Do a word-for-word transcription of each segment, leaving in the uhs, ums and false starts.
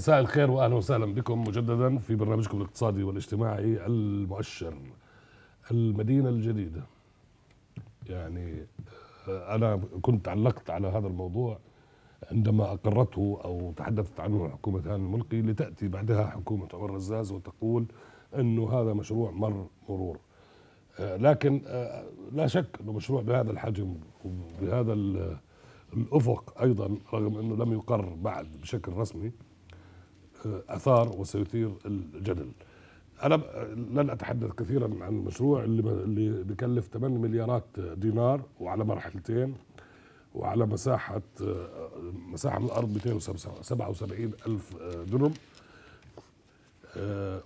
مساء الخير واهلا وسهلا بكم مجددا في برنامجكم الاقتصادي والاجتماعي المؤشر. المدينه الجديده، يعني انا كنت علقت على هذا الموضوع عندما اقرته او تحدثت عنه حكومه هاني الملقي، لتاتي بعدها حكومه عمر الرزاق وتقول انه هذا مشروع مر مرور، لكن لا شك انه مشروع بهذا الحجم وبهذا الافق ايضا، رغم انه لم يقر بعد بشكل رسمي، اثار وسيثير الجدل. انا لن اتحدث كثيرا عن المشروع اللي بيكلف ثمانية مليارات دينار وعلى مرحلتين وعلى مساحه مساحه من الارض مئتين وسبعة وسبعين ألف دونم،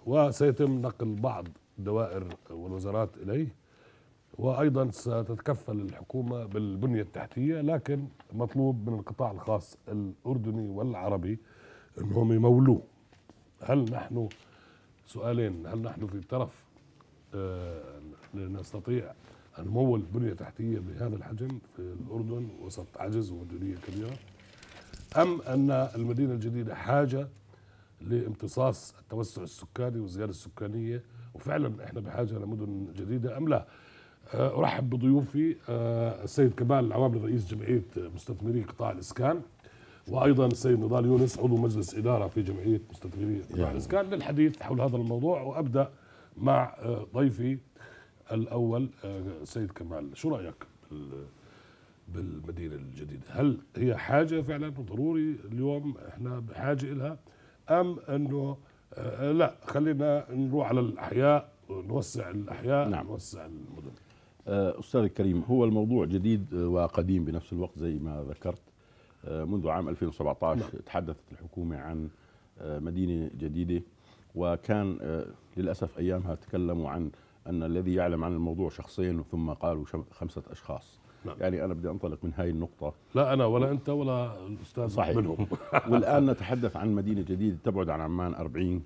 وسيتم نقل بعض الدوائر والوزارات اليه، وايضا ستتكفل الحكومه بالبنيه التحتيه، لكن مطلوب من القطاع الخاص الاردني والعربي انهم يمولوه. هل نحن سؤالين، هل نحن في طرف آه نستطيع ان نمول بنيه تحتيه بهذا الحجم في الاردن وسط عجز ومديونيه كبيره، ام ان المدينه الجديده حاجه لامتصاص التوسع السكاني والزياده السكانيه، وفعلا احنا بحاجه لمدن جديده ام لا؟ آه ارحب بضيوفي آه السيد كمال العوامل رئيس جمعيه مستثمري قطاع الاسكان، وايضا السيد نضال يونس عضو مجلس اداره في جمعيه مستثمري قطاع الاسكان للحديث حول هذا الموضوع. وابدا مع ضيفي الاول السيد كمال، شو رايك بالمدينه الجديده؟ هل هي حاجه فعلا ضروري اليوم احنا بحاجه لها، ام انه لا خلينا نروح على الاحياء ونوسع الاحياء؟ نعم. نوسع المدن. استاذ الكريم، هو الموضوع جديد وقديم بنفس الوقت زي ما ذكرت. منذ عام ألفين وسبعة عشر تحدثت الحكومة عن مدينة جديدة، وكان للأسف أيامها تكلموا عن أن الذي يعلم عن الموضوع شخصين ثم قالوا خمسة أشخاص. لا. يعني أنا بدي أنطلق من هاي النقطة، لا أنا ولا أنت ولا الأستاذ صحيح منهم. والآن نتحدث عن مدينة جديدة تبعد عن عمان أربعين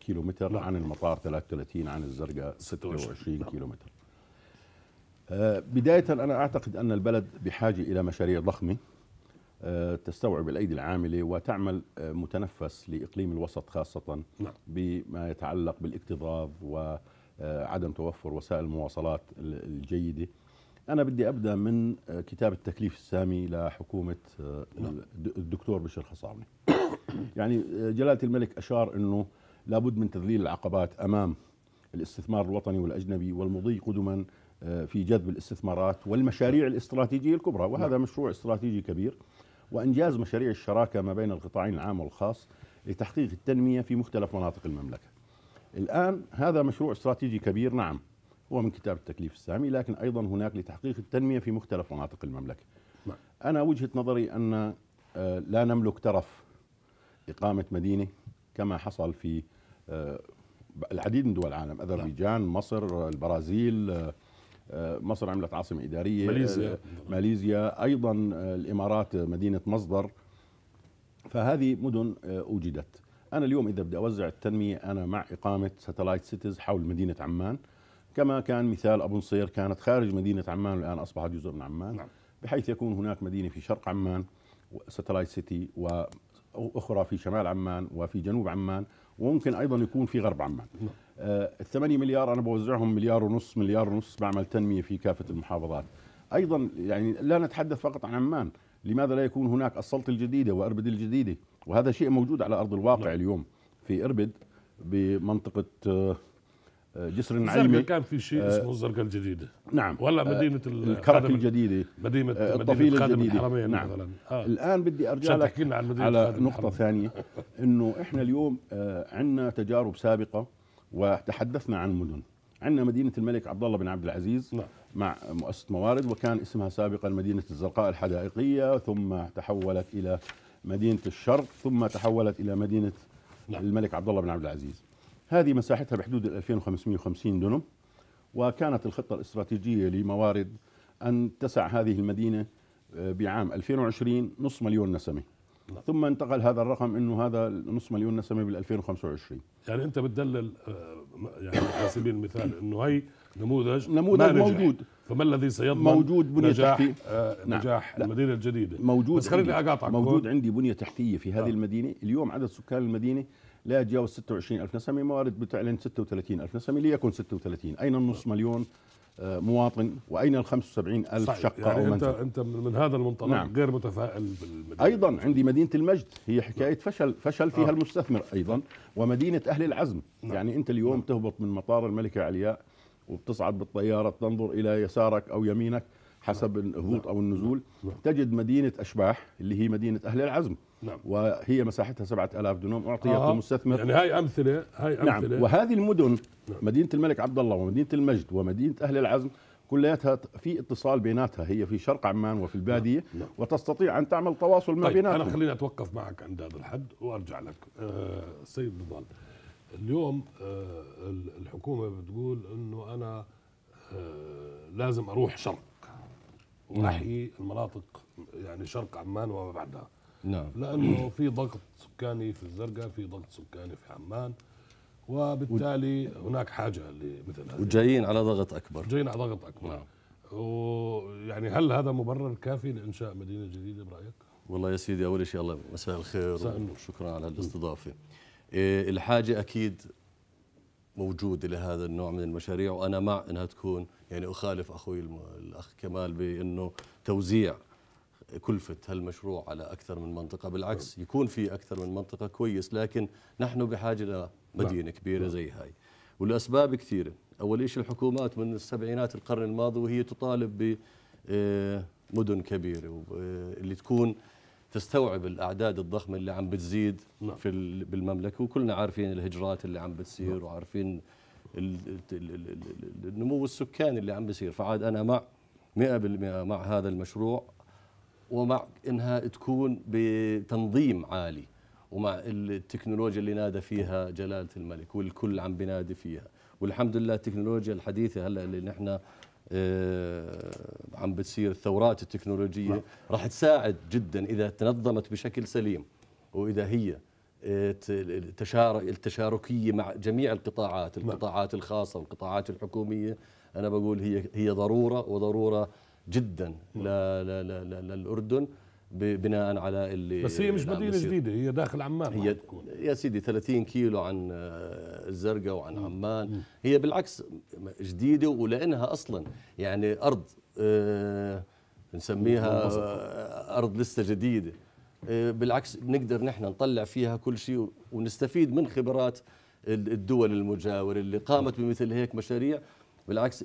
كيلومتر، لا. عن المطار ثلاثة وثلاثين، عن الزرقاء ستة وعشرين كيلومتر. بداية أنا أعتقد أن البلد بحاجة إلى مشاريع ضخمة تستوعب الأيدي العاملة وتعمل متنفس لإقليم الوسط، خاصة بما يتعلق بالاكتظاظ وعدم توفر وسائل المواصلات الجيدة. أنا بدي أبدأ من كتاب التكليف السامي لحكومة الدكتور بشير خصارني. يعني جلالة الملك أشار أنه لابد من تذليل العقبات أمام الاستثمار الوطني والأجنبي والمضي قدما في جذب الاستثمارات والمشاريع الاستراتيجية الكبرى، وهذا مشروع استراتيجي كبير، وإنجاز مشاريع الشراكة ما بين القطاعين العام والخاص لتحقيق التنمية في مختلف مناطق المملكة. الآن هذا مشروع استراتيجي كبير، نعم هو من كتاب التكليف السامي، لكن أيضا هناك لتحقيق التنمية في مختلف مناطق المملكة. أنا وجهة نظري أن لا نملك ترف إقامة مدينة كما حصل في العديد من دول العالم، أذربيجان، مصر، البرازيل، مصر عملت عاصمة إدارية، ماليزيا. ماليزيا أيضا، الإمارات مدينة مصدر، فهذه مدن أوجدت. أنا اليوم إذا بدي أوزع التنمية أنا مع إقامة ساتلايت سيتيز حول مدينة عمان، كما كان مثال أبو نصير كانت خارج مدينة عمان والآن أصبحت جزء من عمان، نعم. بحيث يكون هناك مدينة في شرق عمان ساتلايت سيتي، وأخرى في شمال عمان وفي جنوب عمان، وممكن أيضا يكون في غرب عمان. نعم. الثمانية مليار أنا بوزعهم مليار ونص مليار ونص بعمل تنمية في كافة المحافظات. أيضا يعني لا نتحدث فقط عن عمان، لماذا لا يكون هناك السلطة الجديدة وأربد الجديدة، وهذا شيء موجود على أرض الواقع. لا. اليوم في أربد بمنطقة جسر النعيمة كان في شيء اسمه الزرقاء الجديدة، نعم، ولا مدينة الكرك الجديدة، مدينة الطفيل الجديدة، نعم مثلا. آه. الآن بدي أرجع لك عن على نقطة ثانية، إنه إحنا اليوم عندنا تجارب سابقة وتحدثنا عن مدن. عندنا مدينة الملك عبد الله بن عبد العزيز، نعم. مع مؤسسة موارد، وكان اسمها سابقا مدينة الزرقاء الحدائقية، ثم تحولت إلى مدينة الشرق، ثم تحولت إلى مدينة، نعم. الملك عبد الله بن عبد العزيز. هذه مساحتها بحدود ألفين وخمسمئة وخمسين دونم، وكانت الخطة الاستراتيجية لموارد أن تسع هذه المدينة بعام ألفين وعشرين نصف مليون نسمة، ثم انتقل هذا الرقم انه هذا نصف مليون نسمه بال ألفين وخمسة وعشرين. يعني انت بتدلل يعني على سبيل المثال انه هي نموذج نموذج موجود، فما الذي سيضمن موجود بنية نجاح تحتية. آه نعم. نجاح لا. المدينه الجديده موجود، بس خليني اقاطعك، موجود عندي بنيه تحتيه في هذه آه. المدينه. اليوم عدد سكان المدينه لا يتجاوز ستة وعشرين ألف نسمه، موارد بتعلن ستة وثلاثين ألف نسمه، ليكن ستة وثلاثين. اين النصف آه. مليون مواطن، واين ال خمسة وسبعين ألف صحيح. شقه يعني او منزل؟ انت انت من هذا المنطلق نعم. غير متفائل بالمدينه. ايضا عندي مدينه المجد، هي حكايه نعم. فشل فشل فيها آه. المستثمر ايضا، ومدينه اهل العزم نعم. يعني انت اليوم نعم. تهبط من مطار الملكه علياء وبتصعد بالطياره، تنظر الى يسارك او يمينك حسب نعم. الهبوط نعم. او النزول نعم. تجد مدينه اشباح اللي هي مدينه اهل العزم نعم. وهي مساحتها سبعة آلاف دونم، اعطيت آه. المستثمر. يعني هاي امثله هاي امثله نعم. وهذه المدن مدينة الملك عبد الله ومدينة المجد ومدينة أهل العزم كلياتها في اتصال بيناتها، هي في شرق عمان وفي البادية، لا لا. وتستطيع أن تعمل تواصل ما طيب بيناتها. أنا خليني أتوقف معك عند هذا الحد وأرجع لك. آه السيد نضال، اليوم آه الحكومة بتقول أنه أنا آه لازم أروح شرق وأحيي المناطق يعني شرق عمان وما بعدها، نعم، لأنه في ضغط سكاني في الزرقاء، في ضغط سكاني في عمان، وبالتالي هناك حاجه لمثل هذا، وجايين على ضغط اكبر جايين على ضغط اكبر نعم. ويعني هل هذا مبرر كافي لانشاء مدينه جديده برايك؟ والله يا سيدي، اول شيء الله مساء الخير، شكرا على الاستضافه. إيه الحاجه اكيد موجوده لهذا النوع من المشاريع، وانا مع انها تكون، يعني اخالف اخوي الاخ كمال بانه توزيع كلفة هالمشروع على أكثر من منطقة، بالعكس يكون في أكثر من منطقة كويس، لكن نحن بحاجة لمدينة كبيرة زي هاي، والأسباب كثيرة. أول شيء الحكومات من السبعينات القرن الماضي وهي تطالب بمدن كبيرة اللي تكون تستوعب الأعداد الضخمة اللي عم بتزيد في بالمملكة، وكلنا عارفين الهجرات اللي عم بتصير وعارفين النمو السكاني اللي عم بيصير، فعاد أنا مع مئة بالمئة مع هذا المشروع، ومع انها تكون بتنظيم عالي، ومع التكنولوجيا اللي نادى فيها جلالة الملك والكل عم بينادي فيها، والحمد لله التكنولوجيا الحديثة هلا اللي نحن عم بتصير الثورات التكنولوجية راح تساعد جدا اذا تنظمت بشكل سليم، واذا هي التشاركية مع جميع القطاعات، القطاعات الخاصة والقطاعات الحكومية. انا بقول هي هي ضرورة، وضرورة جدا لا لا لا لا للأردن بناء على اللي، بس هي مش مدينة جديدة، هي داخل عمان، هي يا سيدي ثلاثين كيلو عن الزرقاء وعن مم. عمان مم. هي بالعكس جديدة، ولأنها أصلا يعني أرض آه نسميها آه أرض لسه جديدة، آه بالعكس بنقدر نحن نطلع فيها كل شيء ونستفيد من خبرات الدول المجاورة اللي قامت بمثل هيك مشاريع، بالعكس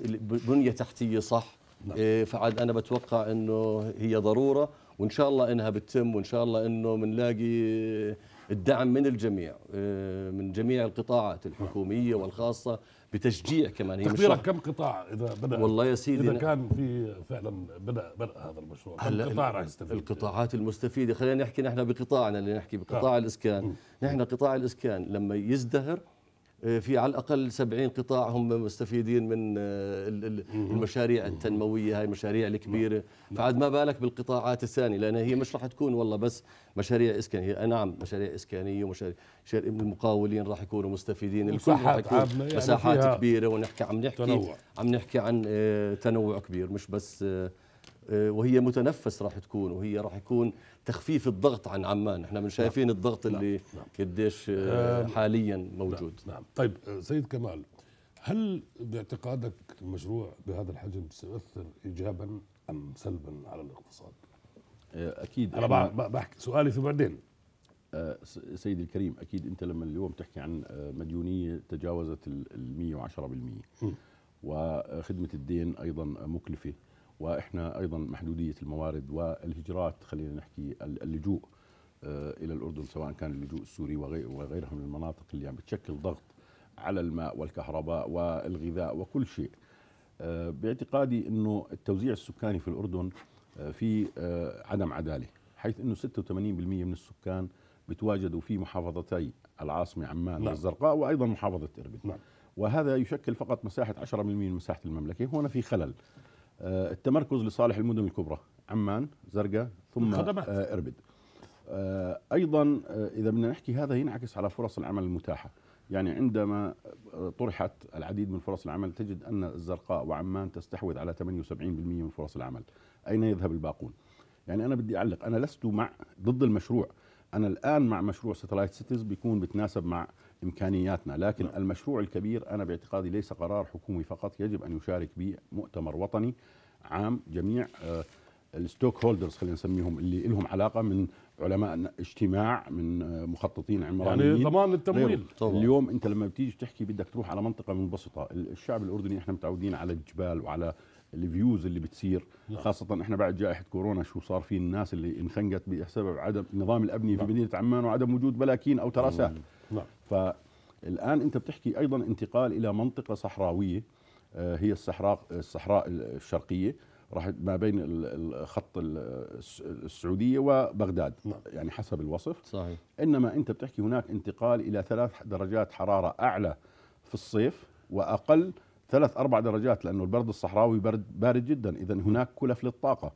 بنية تحتية صح. نعم. فعاد أنا بتوقع أنه هي ضرورة، وإن شاء الله أنها بتتم، وإن شاء الله أنه بنلاقي الدعم من الجميع، من جميع القطاعات الحكومية والخاصة، بتشجيع كمان. هي تقديرك كم قطاع إذا بدأ؟ والله يا سيدي إذا كان في فعلا بدأ بدأ هذا المشروع، كم قطاع راح يستفيد؟ القطاعات المستفيدة، خلينا نحكي نحن بقطاعنا اللي نحكي بقطاع الإسكان، نحن قطاع الإسكان لما يزدهر في على الأقل سبعين قطاع هم مستفيدين من المشاريع التنموية، هاي المشاريع الكبيرة، فعاد ما بالك بالقطاعات الثانية، لأن هي مش راح تكون والله بس مشاريع إسكانية، هي نعم مشاريع إسكانية ومشاريع المقاولين راح يكونوا مستفيدين، الكل راح يكون مساحات يعني كبيرة، ونحكي عم نحكي تنوع. عم نحكي عن تنوع كبير، مش بس، وهي متنفس راح تكون، وهي راح يكون تخفيف الضغط عن عمان، احنا من شايفين نعم. الضغط اللي نعم. قديش حاليا موجود نعم. نعم. طيب سيد كمال، هل باعتقادك المشروع بهذا الحجم سيؤثر ايجابا ام سلبا على الاقتصاد؟ اكيد انا بحكي سؤالي ثم بعدين. سيدي الكريم، اكيد انت لما اليوم تحكي عن مديونيه تجاوزت ال مئة وعشرة بالمئة وخدمه الدين ايضا مكلفه، واحنا ايضا محدوديه الموارد والهجرات، خلينا نحكي اللجوء الى الاردن، سواء كان اللجوء السوري وغيرها من المناطق اللي عم بتشكل ضغط على الماء والكهرباء والغذاء وكل شيء. باعتقادي انه التوزيع السكاني في الاردن في عدم عداله، حيث انه ستة وثمانين بالمئة من السكان بتواجدوا في محافظتي العاصمه عمان والزرقاء، وايضا محافظه اربد، وهذا يشكل فقط مساحه عشرة بالمئة من مساحه المملكه. هنا في خلل، التمركز لصالح المدن الكبرى عمان، زرقاء، ثم الخدمات. آه اربد. أيضا إذا بدنا نحكي هذا ينعكس على فرص العمل المتاحة، يعني عندما طرحت العديد من فرص العمل تجد أن الزرقاء وعمان تستحوذ على ثمانية وسبعين بالمئة من فرص العمل، أين يذهب الباقون؟ يعني أنا بدي أعلق، أنا لست مع ضد المشروع، أنا الآن مع مشروع ستلايت سيتيز بيكون بتناسب مع إمكانياتنا، لكن نعم. المشروع الكبير أنا باعتقادي ليس قرار حكومي فقط، يجب أن يشارك به مؤتمر وطني عام جميع الستوك هولدرز خلينا نسميهم اللي لهم علاقة، من علماء اجتماع، من مخططين عمرانيين، يعني ضمان التمويل. اليوم أنت لما بتيجي تحكي بدك تروح على منطقة منبسطة، الشعب الأردني إحنا متعودين على الجبال وعلى الفيوز اللي بتصير، خاصة احنا بعد جائحة كورونا شو صار في الناس اللي انخنقت بسبب عدم النظام الأمني في مدينة عمان وعدم وجود بلاكين أو تراسات. فالآن أنت بتحكي أيضا انتقال إلى منطقة صحراوية، هي الصحراء الصحراء الشرقية راح ما بين خط السعودية وبغداد يعني حسب الوصف. صحيح. إنما أنت بتحكي هناك انتقال إلى ثلاث درجات حرارة أعلى في الصيف وأقل ثلاث أربع درجات، لأنه البرد الصحراوي برد بارد جدا، إذا هناك كلف للطاقة.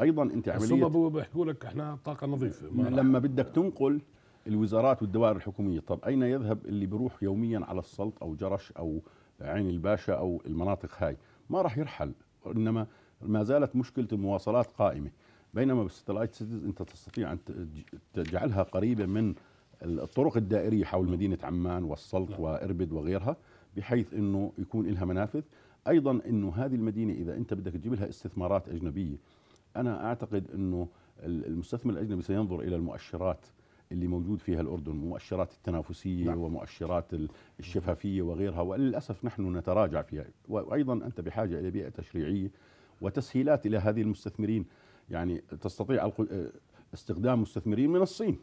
أيضا أنت عملية الصبب بيحكوا لك إحنا طاقة نظيفة، لما بدك تنقل الوزارات والدوائر الحكومية، طب أين يذهب اللي بيروح يوميا على السلط أو جرش أو عين الباشا أو المناطق هاي؟ ما راح يرحل، إنما ما زالت مشكلة المواصلات قائمة، بينما بالستلايت سيتيز أنت تستطيع أن تجعلها قريبة من الطرق الدائرية حول مدينة عمان والسلط وإربد وغيرها، بحيث أنه يكون لها منافذ. أيضا أنه هذه المدينة إذا أنت بدك تجيب لها استثمارات أجنبية، أنا أعتقد أنه المستثمر الأجنبي سينظر إلى المؤشرات اللي موجود فيها الأردن، مؤشرات التنافسية نعم. ومؤشرات الشفافية وغيرها، وللأسف نحن نتراجع فيها. وأيضا أنت بحاجة إلى بيئة تشريعية وتسهيلات إلى هذه المستثمرين، يعني تستطيع استخدام مستثمرين من الصين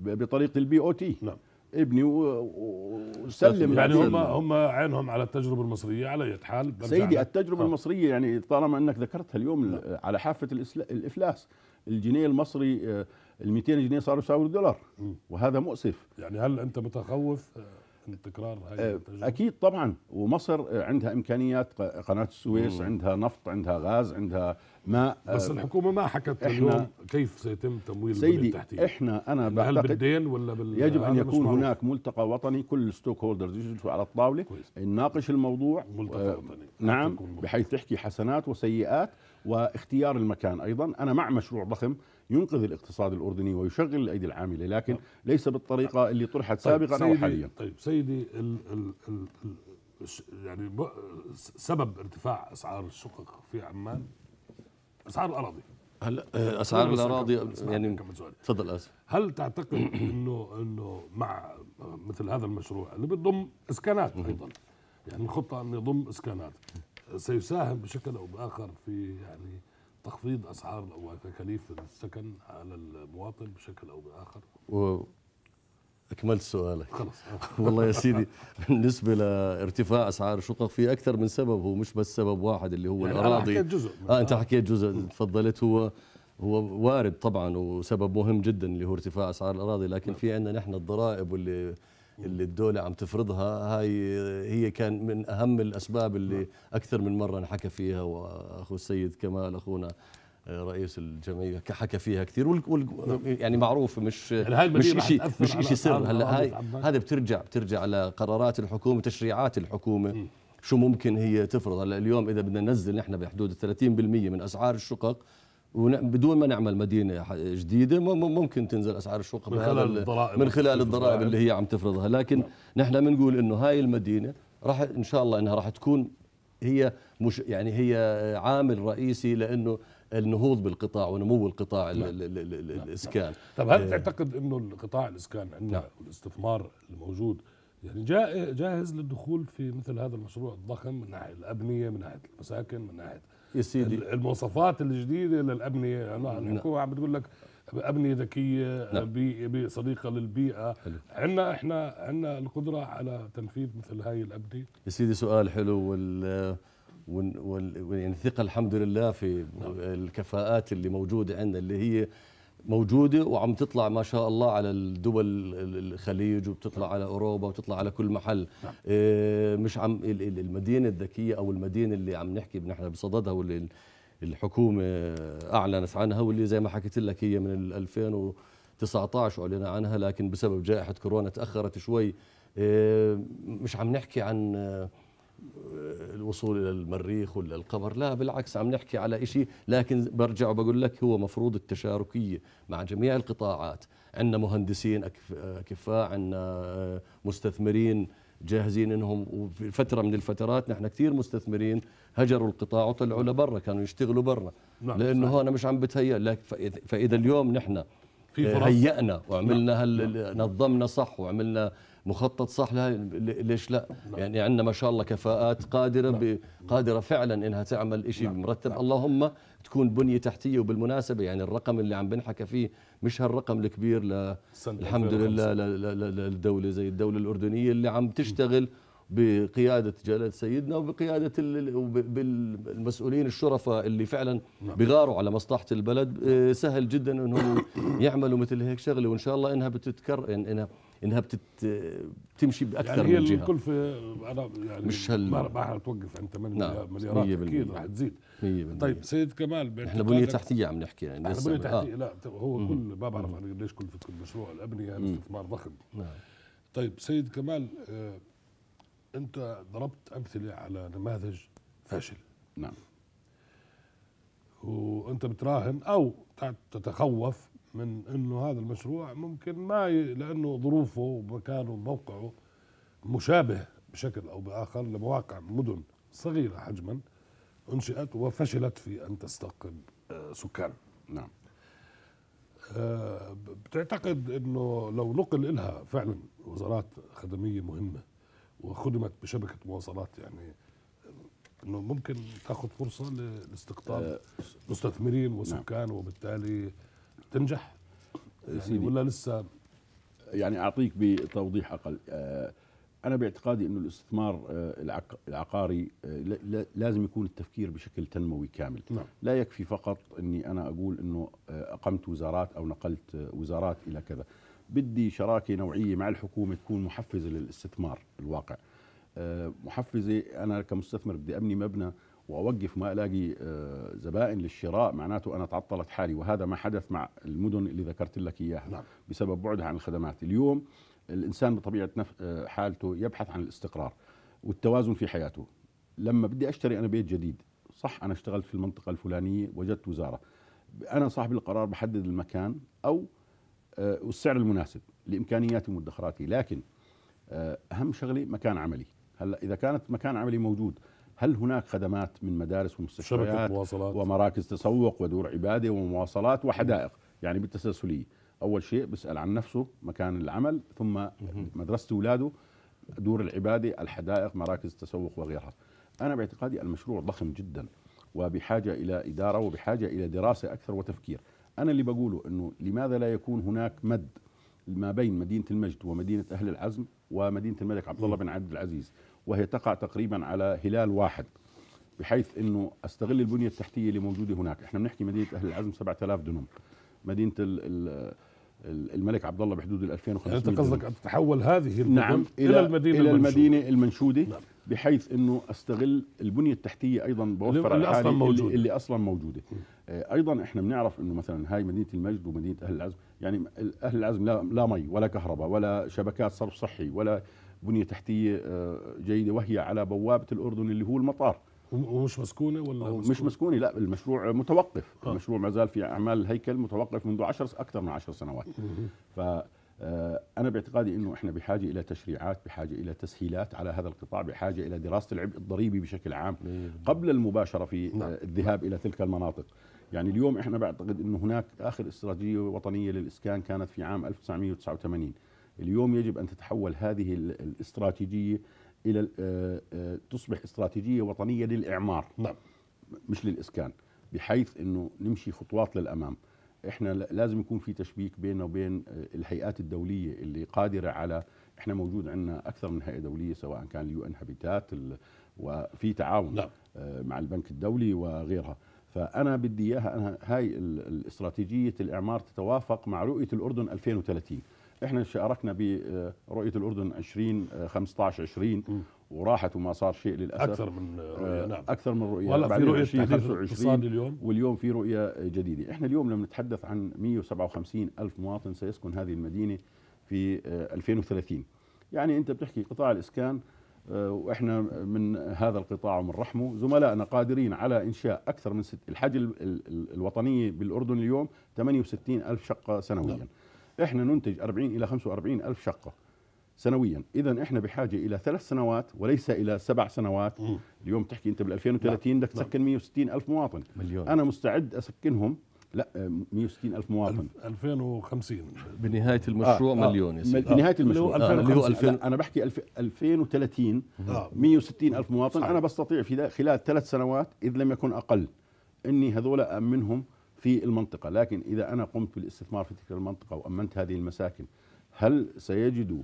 بطريقة البي أو تي نعم. ابني وسلم، يعني هم هم عينهم على التجربه المصريه. على اي حال سيدي التجربه آه. المصريه، يعني طالما انك ذكرتها اليوم لا. على حافه الافلاس، الجنيه المصري ال مئتين جنيه صار يساوي الدولار، وهذا مؤسف. يعني هل انت متخوف من تكرار هذه التجربه؟ اكيد طبعا، ومصر عندها امكانيات، قناه السويس مم. عندها نفط، عندها غاز، عندها ماء، بس الحكومه ما حكت اليوم كيف سيتم تمويل البنية التحتية. احنا انا بعتقد هل بالدين ولا بال يجب ان يكون هناك ملتقى وطني، كل ستوك هولدرز يجلسوا على الطاوله يناقش الموضوع ملتقى آه وطني نعم، بحيث تحكي حسنات وسيئات واختيار المكان. ايضا انا مع مشروع ضخم ينقذ الاقتصاد الاردني ويشغل الايدي العامله، لكن ليس بالطريقه اللي طرحت سابقا طيب او حاليا. طيب سيدي ال ال ال ال يعني سبب ارتفاع اسعار الشقق في عمان اسعار الاراضي. هلا اسعار الاراضي يعني تفضل اسف. هل تعتقد انه انه مع مثل هذا المشروع اللي بيضم اسكانات ايضا، يعني الخطه انه يضم اسكانات، سيساهم بشكل او باخر في يعني تخفيض اسعار او تكاليف السكن على المواطن بشكل او باخر؟ اكملت سؤالك خلص. والله يا سيدي بالنسبه لارتفاع اسعار الشقق في اكثر من سبب، هو مش بس سبب واحد اللي هو يعني الاراضي. حكيت جزء اه انت حكيت جزء تفضلت، هو هو وارد طبعا وسبب مهم جدا اللي هو ارتفاع اسعار الاراضي، لكن في عندنا نحن الضرائب واللي اللي الدولة عم تفرضها، هاي هي كان من أهم الأسباب اللي أكثر من مرة نحكى فيها، وأخو السيد كمال أخونا رئيس الجمعية حكى فيها كثير، وال يعني معروف مش يعني مش شيء مش شيء سر. هلا هاي هذا بترجع بترجع لقرارات الحكومة، تشريعات الحكومة م. شو ممكن هي تفرض. هلا اليوم إذا بدنا ننزل نحن بحدود ثلاثين بالمئة من أسعار الشقق بدون ما نعمل مدينة جديدة، ممكن تنزل أسعار الشقق من خلال من خلال الضرائب اللي هي عم تفرضها. لكن نحن بنقول إنه هاي المدينة راح إن شاء الله إنها راح تكون هي مش يعني هي عامل رئيسي لأنه النهوض بالقطاع ونمو القطاع ال ال ال ال ال الإسكان. طب هل تعتقد إنه القطاع الإسكان عندنا والاستثمار الموجود يعني جاهز للدخول في مثل هذا المشروع الضخم من ناحية الأبنية، من ناحية المساكن، من ناحية يا سيدي المواصفات الجديده للابنيه؟ يعني الحكومه عم بتقول لك ابنيه ذكيه صديقه للبيئه، عندنا احنا عندنا القدره على تنفيذ مثل هاي الابنيه؟ يا سيدي سؤال حلو، وال وال يعني الثقه الحمد لله في الكفاءات اللي موجوده عندنا، اللي هي موجوده وعم تطلع ما شاء الله على الدول الخليج، وبتطلع على اوروبا، وبتطلع على كل محل. مش عم المدينه الذكيه او المدينه اللي عم نحكي نحن بصددها واللي الحكومه اعلنت عنها، واللي زي ما حكيت لك هي من ألفين وثمانية تسعة عشر أعلن عنها، لكن بسبب جائحة كورونا تأخرت شوي. مش عم نحكي عن الوصول إلى المريخ ولا القمر، لا بالعكس عم نحكي على شيء، لكن برجع وبقول لك هو مفروض التشاركية مع جميع القطاعات. عندنا مهندسين أكفاء، عندنا مستثمرين جاهزين انهم، وفي فتره من الفترات نحن كثير مستثمرين هجروا القطاع وطلعوا لبرا، كانوا يشتغلوا برا، لانه هون مش عم بتهيأ لك. فاذا اليوم نحن هيأنا وعملنا هال... نظمنا صح وعملنا مخطط صح لها، ليش لا؟ يعني عندنا ما شاء الله كفاءات قادره ب... قادره فعلا انها تعمل شيء مرتب، اللهم تكون بنيه تحتيه. وبالمناسبه يعني الرقم اللي عم بنحكى فيه مش هالرقم الكبير، ل... الحمد لله للدوله زي الدوله الاردنيه اللي عم تشتغل بقياده جلاله سيدنا وبقياده ال... بالمسؤولين الشرفاء اللي فعلا بغاروا على مصلحه البلد. سهل جدا انهم يعملوا مثل هيك شغله، وان شاء الله انها بتتكرر، انها انها بتمشي باكثر يعني من جهه. يعني الكلفه انا يعني مش هل ما توقف عند ثمانية مليارات، اكيد رح تزيد. طيب سيد كمال، احنا بنيه تحتيه عم نحكي، يعني احنا بنيه تحتيه آه. لا هو مم. كل ما بعرف انا قديش كلفه كل مشروع الابنيه، الاستثمار ضخم. مم. طيب سيد كمال، آه انت ضربت امثله على نماذج فاشله. نعم. وانت بتراهن او تتخوف من انه هذا المشروع ممكن ما ي... لانه ظروفه ومكانه وموقعه مشابه بشكل او باخر لمواقع مدن صغيره حجما انشئت وفشلت في ان تستقطب سكان. نعم. أه بتعتقد انه لو نقل لها فعلا وزارات خدميه مهمه وخدمت بشبكه مواصلات، يعني انه ممكن تاخذ فرصه لاستقطاب أه مستثمرين وسكان؟ نعم. وبالتالي تنجح يعني ولا لسه؟ يعني أعطيك بتوضيح أقل. أنا باعتقادي أنه الاستثمار العقاري لازم يكون التفكير بشكل تنموي كامل. نعم. لا يكفي فقط أني أنا أقول أنه أقمت وزارات أو نقلت وزارات إلى كذا. بدي شراكة نوعية مع الحكومة تكون محفزة للاستثمار الواقع، محفزة. أنا كمستثمر بدي أبني مبنى وأوقف ما ألاقي زبائن للشراء، معناته أنا تعطلت حالي، وهذا ما حدث مع المدن اللي ذكرت لك إياها. نعم. بسبب بعدها عن الخدمات. اليوم الإنسان بطبيعة حالته يبحث عن الاستقرار والتوازن في حياته. لما بدي أشتري أنا بيت جديد، صح أنا اشتغلت في المنطقة الفلانية، وجدت وزارة، أنا صاحب القرار بحدد المكان أو السعر المناسب لإمكانياتي ومدخراتي، لكن أهم شغلة مكان عملي. هلا إذا كانت مكان عملي موجود، هل هناك خدمات من مدارس ومستشفيات ومراكز تسوق ودور عبادة ومواصلات وحدائق؟ يعني بالتسلسلية، أول شيء بسأل عن نفسه، مكان العمل، ثم مدرسة أولاده، دور العبادة، الحدائق، مراكز التسوق وغيرها. أنا باعتقادي المشروع ضخم جدا وبحاجة إلى إدارة وبحاجة إلى دراسة أكثر وتفكير. أنا اللي بقوله أنه لماذا لا يكون هناك مد ما بين مدينة المجد ومدينة أهل العزم ومدينة الملك عبد الله بن عبد العزيز، وهي تقع تقريبا على هلال واحد، بحيث انه استغل البنيه التحتيه اللي موجوده هناك. احنا بنحكي مدينه اهل العزم سبعة آلاف دنم، مدينه ال ال الملك عبد الله بحدود ال ألفين وخمسمئة. انت قصدك ان تحول هذه المدن؟ نعم، الى المدينه الى المدينه المنشوده. نعم. بحيث انه استغل البنيه التحتيه ايضا، بوفر اللي اصلا موجوده اللي اصلا موجوده ايضا. احنا بنعرف انه مثلا هاي مدينه المجد ومدينه اهل العزم، يعني اهل العزم لا, لا مي ولا كهرباء ولا شبكات صرف صحي ولا بنية تحتية جيدة، وهي على بوابة الأردن اللي هو المطار. ومش مسكونة ولا مسكونة؟ مش مسكونة، لا المشروع متوقف. آه. المشروع ما زال في أعمال الهيكل، متوقف منذ عشر أكثر من عشر سنوات. فأنا باعتقادي أنه إحنا بحاجة إلى تشريعات، بحاجة إلى تسهيلات على هذا القطاع، بحاجة إلى دراسة العبء الضريبي بشكل عام قبل المباشرة في الذهاب إلى تلك المناطق. يعني اليوم إحنا بعتقد أنه هناك آخر استراتيجية وطنية للإسكان كانت في عام ألف وتسعمئة وتسعة وثمانين. اليوم يجب أن تتحول هذه الاستراتيجية إلى تصبح استراتيجية وطنية للإعمار. نعم. مش للإسكان، بحيث أنه نمشي خطوات للأمام. إحنا لازم يكون في تشبيك بيننا وبين الهيئات الدولية اللي قادرة على، إحنا موجود عندنا أكثر من هيئة دولية، سواء كان اليو إن هابيتات، وفي تعاون. نعم. مع البنك الدولي وغيرها. فأنا بدي إياها هاي الاستراتيجية الإعمار تتوافق مع رؤية الأردن ألفين وثلاثين. احنا شاركنا برؤيه الاردن عشرين خمسة عشر عشرين وراحت وما صار شيء للاسف. اكثر من رؤيه. نعم اكثر من رؤيه. والله في رؤيه خمسة وعشرين اليوم، واليوم في رؤيه جديده. احنا اليوم لما نتحدث عن مئة وسبعة وخمسين ألف مواطن سيسكن هذه المدينه في ألفين وثلاثين، يعني انت بتحكي قطاع الاسكان، واحنا من هذا القطاع ومن رحمه زملائنا قادرين على انشاء اكثر من ست... الحاجه الوطنيه بالاردن اليوم ثمانية وستين ألف شقه سنويا. نعم. احنا ننتج أربعين إلى خمسة وأربعين ألف شقه سنويا، اذا احنا بحاجه الى ثلاث سنوات وليس الى سبع سنوات. مم. اليوم تحكي انت بال ألفين وثلاثين بدك تسكن مئة وستين ألف مواطن مليون. انا مستعد اسكنهم، لا مئة وستين ألف مواطن ألفين وخمسين بنهايه المشروع. آه. آه. مليون يصير بنهايه المشروع. آه. ألفين وخمسين. آه. انا بحكي ألفين وثلاثين. آه. مئة وستين ألف مواطن. صحيح. انا بستطيع في خلال ثلاث سنوات اذ لم يكن اقل اني هذول امنهم في المنطقه، لكن اذا انا قمت بالاستثمار في تلك المنطقه وامنت هذه المساكن هل سيجدوا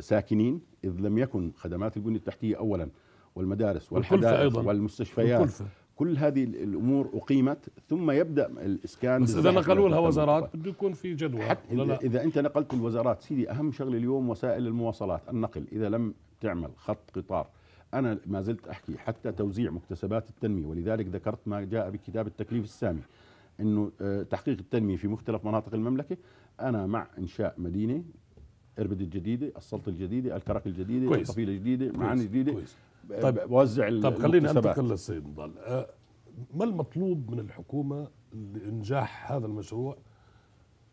ساكنين؟ اذ لم يكن خدمات البنيه التحتيه اولا والمدارس والحدائق والمستشفيات والكلفة. كل هذه الامور اقيمت ثم يبدا الاسكان. بس اذا نقلوا لها وزارات بده يكون في جدوى. حتى إذا, اذا انت نقلت الوزارات سيدي، اهم شغله اليوم وسائل المواصلات النقل، اذا لم تعمل خط قطار، انا ما زلت احكي حتى توزيع مكتسبات التنميه، ولذلك ذكرت ما جاء بكتاب التكليف السامي انه تحقيق التنميه في مختلف مناطق المملكه. انا مع انشاء مدينه اربد الجديده، السلطه الجديده، الكرك الجديده، القفيله الجديده، معان الجديده. كويس. طيب بوزع. طيب خليني انتقل للسيد نضال. ما المطلوب من الحكومه لانجاح هذا المشروع،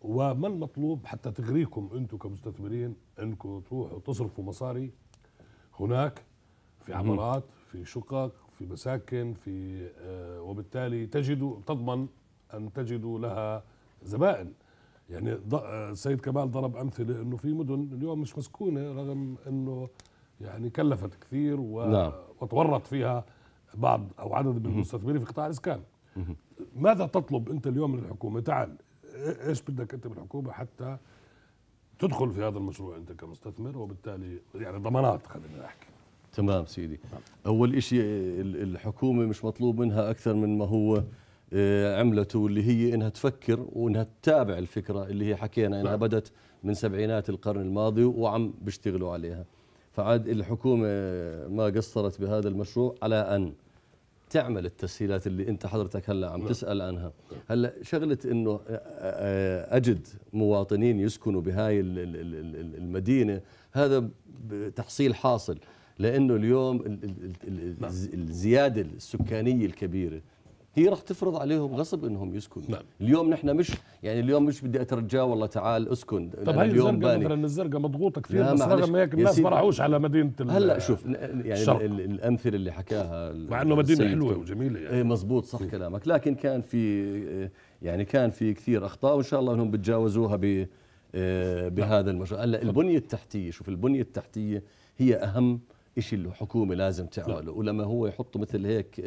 وما المطلوب حتى تغريكم انتم كمستثمرين انكم تروحوا تصرفوا مصاري هناك في عمارات، في شقق، في مساكن، في آه وبالتالي تجدوا تضمن ان تجدوا لها زبائن؟ يعني السيد كمال ضرب امثله انه في مدن اليوم مش مسكونه رغم انه يعني كلفت كثير و... وتورط فيها بعض او عدد من المستثمرين في قطاع الاسكان. ماذا تطلب انت اليوم من الحكومه؟ تعال ايش بدك انت من الحكومه حتى تدخل في هذا المشروع انت كمستثمر، وبالتالي يعني ضمانات خلينا نحكي. تمام سيدي. اول شيء الحكومه مش مطلوب منها اكثر من ما هو عملته، اللي هي انها تفكر وانها تتابع الفكره اللي هي حكينا انها بدت من سبعينات القرن الماضي وعم بيشتغلوا عليها. فعاد الحكومة ما قصرت بهذا المشروع على أن تعمل التسهيلات اللي أنت حضرتك هلا عم تسأل عنها. هلا شغلة إنه أجد مواطنين يسكنوا بهاي المدينة، هذا تحصيل حاصل، لأنه اليوم الزيادة السكانية الكبيرة هي راح تفرض عليهم غصب انهم يسكنوا. نعم. اليوم نحن مش يعني اليوم مش بدي اترجاه والله تعال اسكن. طب هي الزرقاء مثلا، الزرقاء مضغوطه كثير بس رغم هيك الناس ما راحوش على مدينه الشرق. هلا شوف يعني الامثله اللي حكاها مع انه مدينه حلوه وجميله يعني. اي مضبوط صح كلامك، لكن كان في يعني كان في كثير اخطاء وان شاء الله انهم بتجاوزوها ب بهذا المشروع. هلا البنيه التحتيه، شوف البنيه التحتيه هي اهم شيء الحكومه لازم تعمله، ولما هو يحط مثل هيك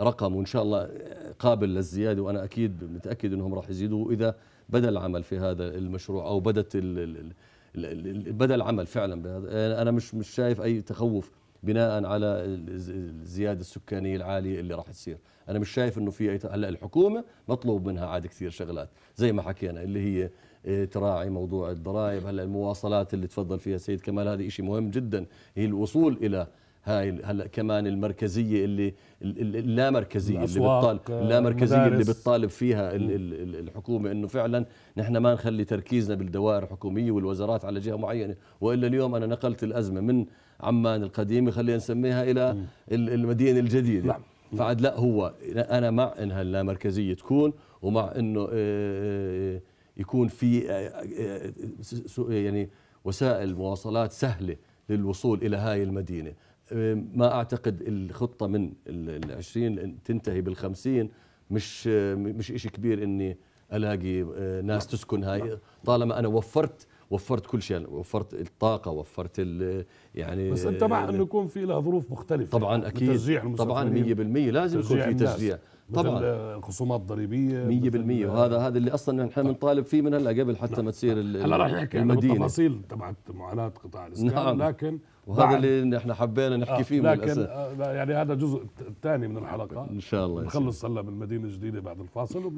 رقم وان شاء الله قابل للزياده، وانا اكيد متاكد انهم راح يزيدوه اذا بدا العمل في هذا المشروع او بدت بدا العمل فعلا بهذا. انا مش مش شايف اي تخوف بناء على الزياده السكانيه العاليه اللي راح تصير، انا مش شايف انه في اي. هلا الحكومه مطلوب منها عاد كثير شغلات زي ما حكينا اللي هي تراعي موضوع الضرائب، هلا المواصلات اللي تفضل فيها سيد كمال هذا شيء مهم جدا، هي الوصول الى هاي هلا كمان المركزيه اللي اللامركزيه اللي بتطالب اللامركزيه اللي بتطالب فيها الحكومه، انه فعلا نحن ما نخلي تركيزنا بالدوائر الحكوميه والوزارات على جهه معينه، والا اليوم انا نقلت الازمه من عمان القديمه خلينا نسميها الى المدينه الجديده. فعد لا، هو انا مع انها اللامركزيه تكون، ومع انه يكون في يعني وسائل مواصلات سهله للوصول الى هاي المدينه. ما اعتقد الخطه من ال عشرين تنتهي بال خمسين مش مش شيء كبير اني الاقي ناس تسكن هاي، طالما انا وفرت وفرت كل شيء، وفرت الطاقه، وفرت يعني. بس انت مع انه يكون في لها ظروف مختلفه طبعا اكيد طبعا مئة بالمئة لازم يكون في تشجيع طبعا، خصومات ضريبيه مئة بالمئة، وهذا هذا اللي اصلا نحن بنطالب فيه من هلا قبل حتى. نعم. ما تصير المدينه هلا راح نحكي عن التفاصيل تبعت معاناه قطاع الاسكان. نعم. لكن وهذا اللي نحن حبينا نحكي آه فيه من الاساس، لكن يعني هذا الجزء الثاني من الحلقه ان شاء الله نخلص هلا بالمدينه الجديده بعد الفاصل،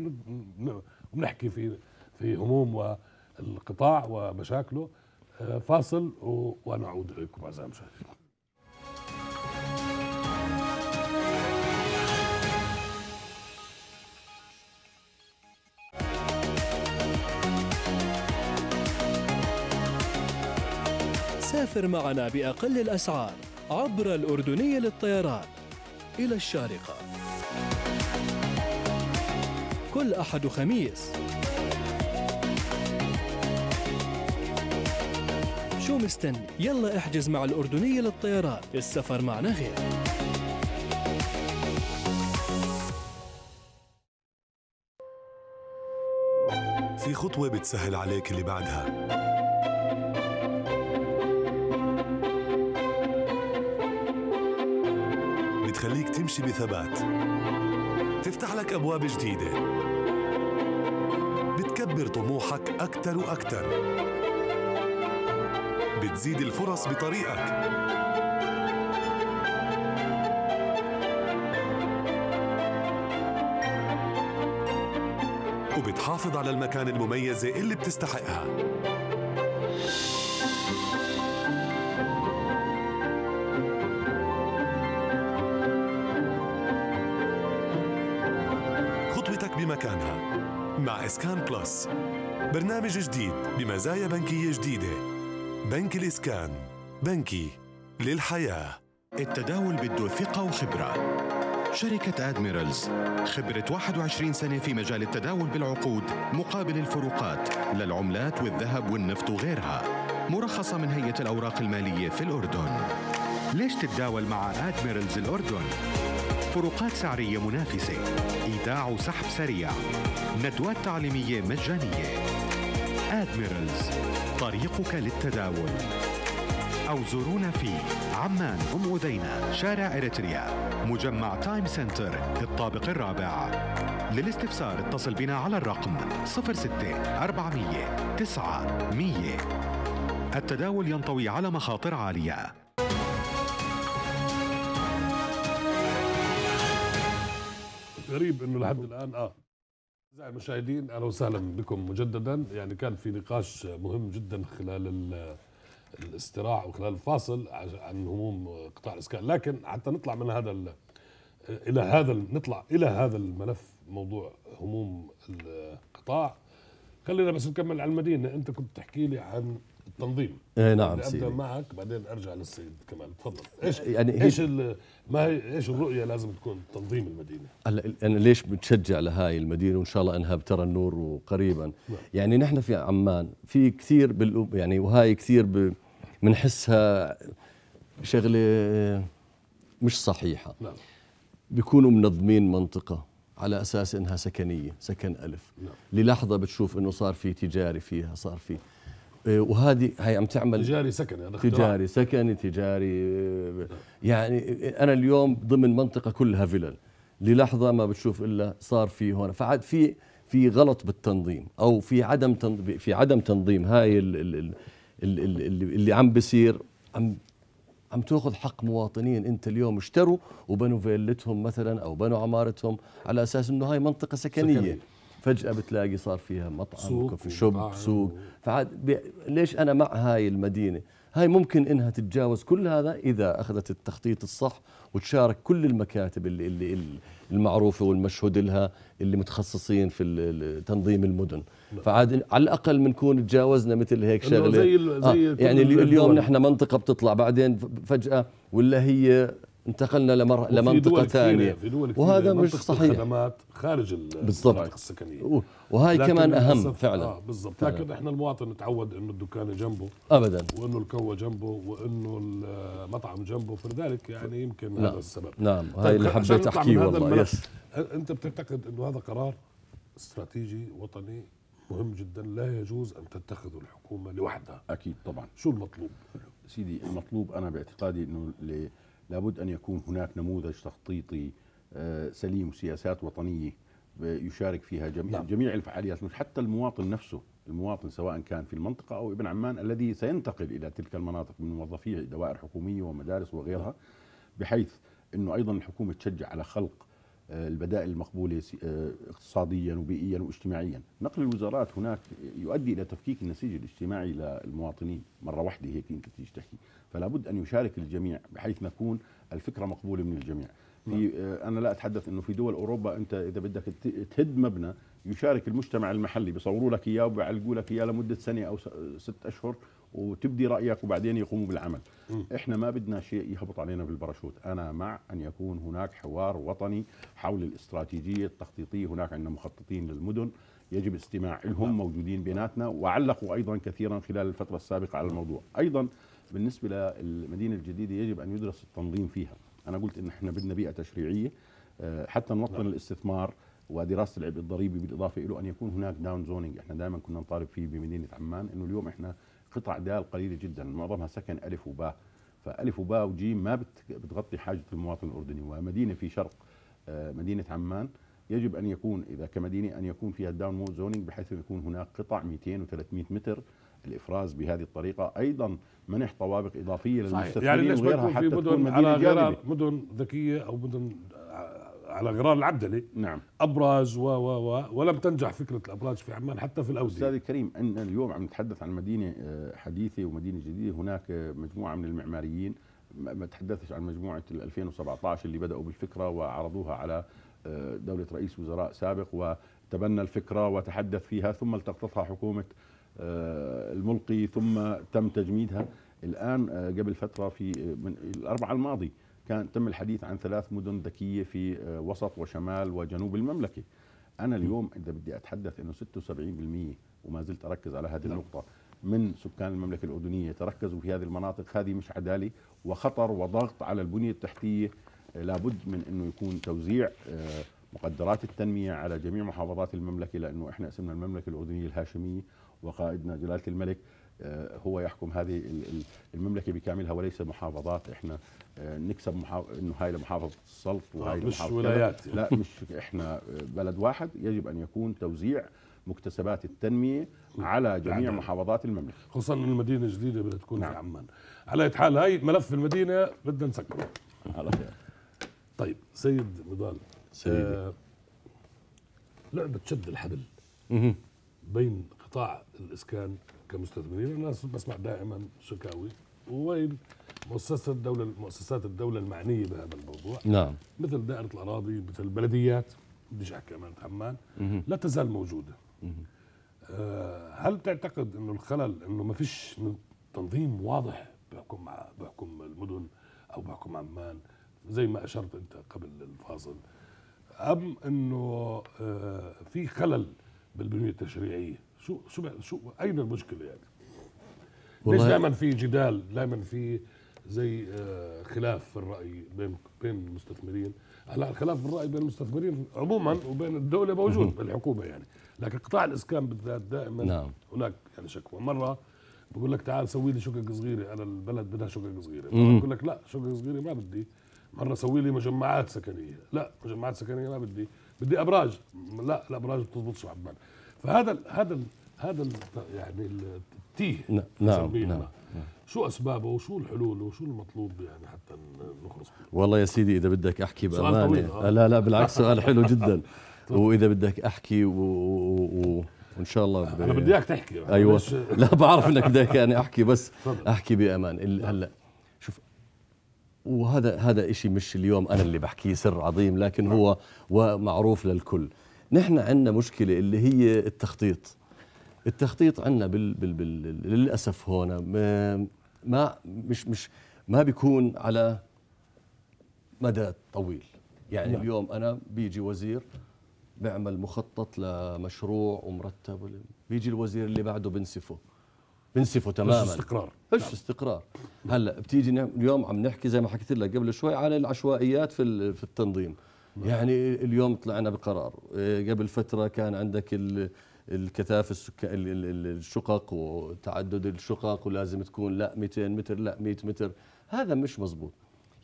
وبنحكي في في هموم القطاع ومشاكله. فاصل ونعود اليكم اعزائي المشاهدين. سافر معنا بأقل الأسعار عبر الأردنية للطيران إلى الشارقة كل أحد وخميس. شو مستني؟ يلا احجز مع الأردنية للطيران، السفر معنا غير. في خطوة بتسهل عليك اللي بعدها، بتخليك تمشي بثبات، تفتح لك أبواب جديدة، بتكبر طموحك أكتر وأكتر، بتزيد الفرص بطريقك، وبتحافظ على المكان المميزة اللي بتستحقها. مع إسكان بلس، برنامج جديد بمزايا بنكية جديدة. بنك الإسكان، بنكي للحياة. التداول بده ثقة وخبرة. شركة أدميرالز، خبرة واحد وعشرين سنة في مجال التداول بالعقود مقابل الفروقات للعملات والذهب والنفط وغيرها، مرخصة من هيئة الأوراق المالية في الأردن. ليش تتداول مع أدميرالز الأردن؟ فروقات سعرية منافسة، إيداع وسحب سريع، ندوات تعليمية مجانية. أدميرالز، طريقك للتداول. أو زورونا في عمان أم أذينة، شارع إريتريا، مجمع تايم سنتر، الطابق الرابع. للاستفسار اتصل بنا على الرقم صفر ستة أربعمية تسعة مية. التداول ينطوي على مخاطر عالية. غريب انه لحد الان اه اعزائي المشاهدين اهلا وسهلا بكم مجددا. يعني كان في نقاش مهم جدا خلال الاستراع وخلال الفاصل عن هموم قطاع الاسكان، لكن حتى نطلع من هذا الى هذا نطلع الى هذا الملف موضوع هموم القطاع، خلينا بس نكمل على المدينه. انت كنت تحكي لي عن التنظيم. اي نعم سيدي، ابدا معك بعدين ارجع للسيد كمال، تفضل. ايش يعني ايش ما هي ايش الرؤيه لازم تكون تنظيم المدينه؟ هلا انا ليش بتشجع لهاي المدينه وان شاء الله انها بترى النور وقريبا. نعم. يعني نحن في عمان في كثير بال يعني وهاي كثير بنحسها شغله مش صحيحه. نعم. بيكونوا منظمين منطقه على اساس انها سكنيه، سكن الف. نعم. للحظه بتشوف انه صار في تجاري فيها، صار في وهذه هي عم تعمل تجاري سكني، هذا تجاري سكني تجاري. يعني انا اليوم ضمن منطقه كلها فلل، للحظه ما بتشوف الا صار في هون. فعاد في في غلط بالتنظيم او في عدم تنظيم، في عدم تنظيم هاي اللي, اللي عم بيصير. عم عم تاخذ حق مواطنين. انت اليوم اشتروا وبنوا فيلتهم مثلا او بنوا عمارتهم على اساس انه هاي منطقه سكنيه, سكنية. فجأة بتلاقي صار فيها مطعم كوفي شوب سوق. فعاد بي... ليش أنا مع هاي المدينة؟ هاي ممكن إنها تتجاوز كل هذا إذا أخذت التخطيط الصح وتشارك كل المكاتب اللي, اللي المعروفة والمشهود لها اللي متخصصين في تنظيم المدن. فعاد على الأقل بنكون تجاوزنا مثل هيك شغلة زي زي آه. يعني اليوم نحن منطقة بتطلع بعدين فجأة ولا هي انتقلنا لمر... لمنطقه ثانيه، وهذا مش صحيح. خدمات خارج المناطق السكنيه، وهي كمان اهم فعلا. آه بالضبط. لكن احنا المواطن تعود انه الدكان جنبه ابدا، وانه الكوه جنبه، وانه المطعم جنبه، فلذلك يعني يمكن هذا السبب. نعم هاي اللي حبيت احكيه والله. يس. انت بتعتقد انه هذا قرار استراتيجي وطني مهم جدا لا يجوز ان تتخذه الحكومه لوحدها؟ اكيد طبعا. شو المطلوب؟ سيدي المطلوب انا باعتقادي انه لابد أن يكون هناك نموذج تخطيطي سليم وسياسات وطنية يشارك فيها جميع جميع الفعاليات، مش حتى المواطن نفسه. المواطن سواء كان في المنطقة أو ابن عمان الذي سينتقل إلى تلك المناطق من موظفي دوائر حكومية ومدارس وغيرها، بحيث أنه أيضا الحكومة تشجع على خلق البدائل المقبولة اقتصاديا وبيئيا واجتماعيا. نقل الوزارات هناك يؤدي إلى تفكيك النسيج الاجتماعي للمواطنين مرة واحدة، هيك أنت تيجي تحكي، فلا بد أن يشارك الجميع بحيث نكون الفكرة مقبولة من الجميع. في أنا لا أتحدث أنه في دول أوروبا أنت إذا بدك تهد مبنى يشارك المجتمع المحلي، بيصوروا لك إياه وبيعلقوا لك إياه لمدة سنة أو ست أشهر وتبدي رأيك وبعدين يقوموا بالعمل. إحنا ما بدنا شيء يهبط علينا بالباراشوت. أنا مع أن يكون هناك حوار وطني حول الاستراتيجية التخطيطية. هناك عندنا مخططين للمدن يجب الاستماع لهم، موجودين بيناتنا وعلقوا أيضا كثيرا خلال الفترة السابقة على الموضوع. أيضا بالنسبة للمدينة الجديدة يجب أن يدرس التنظيم فيها. أنا قلت إن إحنا بدنا بيئة تشريعية حتى نوطن الاستثمار ودراسه العبء الضريبي، بالاضافه الى ان يكون هناك داون زونينج. احنا دائما كنا نطالب فيه بمدينه عمان انه اليوم احنا قطع دال قليله جدا معظمها سكن الف وباء، فالف وباء وجيم ما بتغطي حاجه المواطن الاردني. ومدينه في شرق مدينه عمان يجب ان يكون اذا كمدينه ان يكون فيها الداون زونينج بحيث يكون هناك قطع مئتين وثلاثمئة متر الافراز بهذه الطريقه، ايضا منح طوابق اضافيه للمستثمرين. يعني ليش ما يكون في مدن على غرار مدن ذكيه او مدن على غرار العبدلي؟ نعم. ابراز و و و ولم تنجح فكره الابراج في عمان حتى في الاوزية. استاذ الكريم ان اليوم عم نتحدث عن مدينه حديثه ومدينه جديده. هناك مجموعه من المعماريين، ما تحدثش عن مجموعه ألفين وسبعطعش اللي بداوا بالفكره وعرضوها على دوله رئيس وزراء سابق وتبنى الفكره وتحدث فيها، ثم التقطتها حكومه الملقي ثم تم تجميدها. الان قبل فتره في من الاربعاء الماضي كان تم الحديث عن ثلاث مدن ذكية في وسط وشمال وجنوب المملكة. أنا اليوم إذا بدي أتحدث أنه ستة وسبعين بالمئة وما زلت أركز على هذه النقطة من سكان المملكة الأردنية تركزوا في هذه المناطق، هذه مش عدالة وخطر وضغط على البنية التحتية. لابد من أنه يكون توزيع مقدرات التنمية على جميع محافظات المملكة، لأنه إحنا اسمنا المملكة الأردنية الهاشمية وقائدنا جلالة الملك هو يحكم هذه المملكة بكاملها وليس محافظات. إحنا نكسب محافظ إنه هاي لمحافظة السلط وهاي مش ولايات، لا مش إحنا بلد واحد. يجب أن يكون توزيع مكتسبات التنمية على جميع محافظات المملكة، خصوصا إن المدينة الجديدة بدها تكون نعم. في عمان. على أي حال هاي ملف المدينة بدنا نسكره. طيب سيد نضال، سيدي آه لعبة شد الحبل بين قطاع الإسكان كمستثمرين، انا بسمع دائما شكاوي وين مؤسسه الدوله مؤسسات الدوله المعنيه بهذا الموضوع، نعم مثل دائره الاراضي، مثل البلديات، بديش احكي امانه عمان، لا تزال موجوده. آه هل تعتقد انه الخلل انه ما فيش تنظيم واضح بحكم بحكم المدن او بحكم عمان زي ما اشرت انت قبل الفاصل، ام انه آه في خلل بالبنيه التشريعيه؟ شو شو شو اين المشكله يعني؟ ليش دائما في جدال، دائما في زي خلاف في الراي بين بين المستثمرين؟ هلا الخلاف في الراي بين المستثمرين عموما وبين الدوله موجود بالحكومه يعني، لكن قطاع الاسكان بالذات دائما نعم. هناك يعني شكوى. مره بقول لك تعال سوي لي شقق صغيره، انا البلد بدها شقق صغيره، بقول لك لا شقق صغيره ما بدي. مره سوي لي مجمعات سكنيه، لا مجمعات سكنيه ما بدي، بدي ابراج، لا الابراج بتضبطش عمان. فهذا ال هذا ال هذا ال يعني التيه نعم نعم. شو اسبابه وشو الحلول وشو المطلوب يعني حتى نخرج؟ والله يا سيدي اذا بدك احكي بامانه، لا لا بالعكس سؤال حلو جدا. واذا بدك احكي و, و وان شاء الله ب... انا بدي اياك تحكي. ايوه لا بعرف انك بدك يعني احكي، بس احكي بامان. هلا شوف، وهذا هذا شيء مش اليوم انا اللي بحكيه، سر عظيم لكن هو ومعروف للكل. نحن عندنا مشكلة اللي هي التخطيط. التخطيط عندنا بال بال بال للأسف هون ما, ما مش مش ما بيكون على مدى طويل. يعني نعم. اليوم أنا بيجي وزير بعمل مخطط لمشروع ومرتب، بيجي الوزير اللي بعده بنسفه بنسفه تماما. فيش استقرار، فيش استقرار. هلا بتيجي اليوم عم نحكي زي ما حكيت لك قبل شوي على العشوائيات في في التنظيم. يعني اليوم طلعنا بقرار، قبل فترة كان عندك الكثافة السكا الشقق وتعدد الشقق ولازم تكون لا مئتين متر لا مئة متر. هذا مش مزبوط.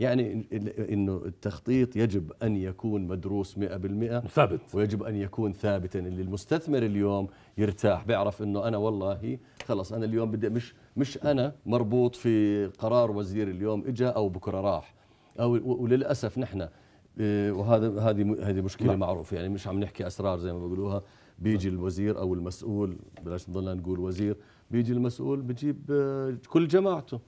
يعني انه التخطيط يجب ان يكون مدروس مئة بالمئة ثابت، ويجب ان يكون ثابتا اللي المستثمر اليوم يرتاح، بيعرف انه انا والله خلص انا اليوم بدي مش مش انا مربوط في قرار وزير اليوم اجا او بكره راح. او وللاسف نحن وهذا هذه هذه مشكله لا. معروف يعني مش عم نحكي اسرار زي ما بيقولوها. بيجي الوزير او المسؤول، بلاش نضلنا نقول وزير، بيجي المسؤول بجيب كل جماعته.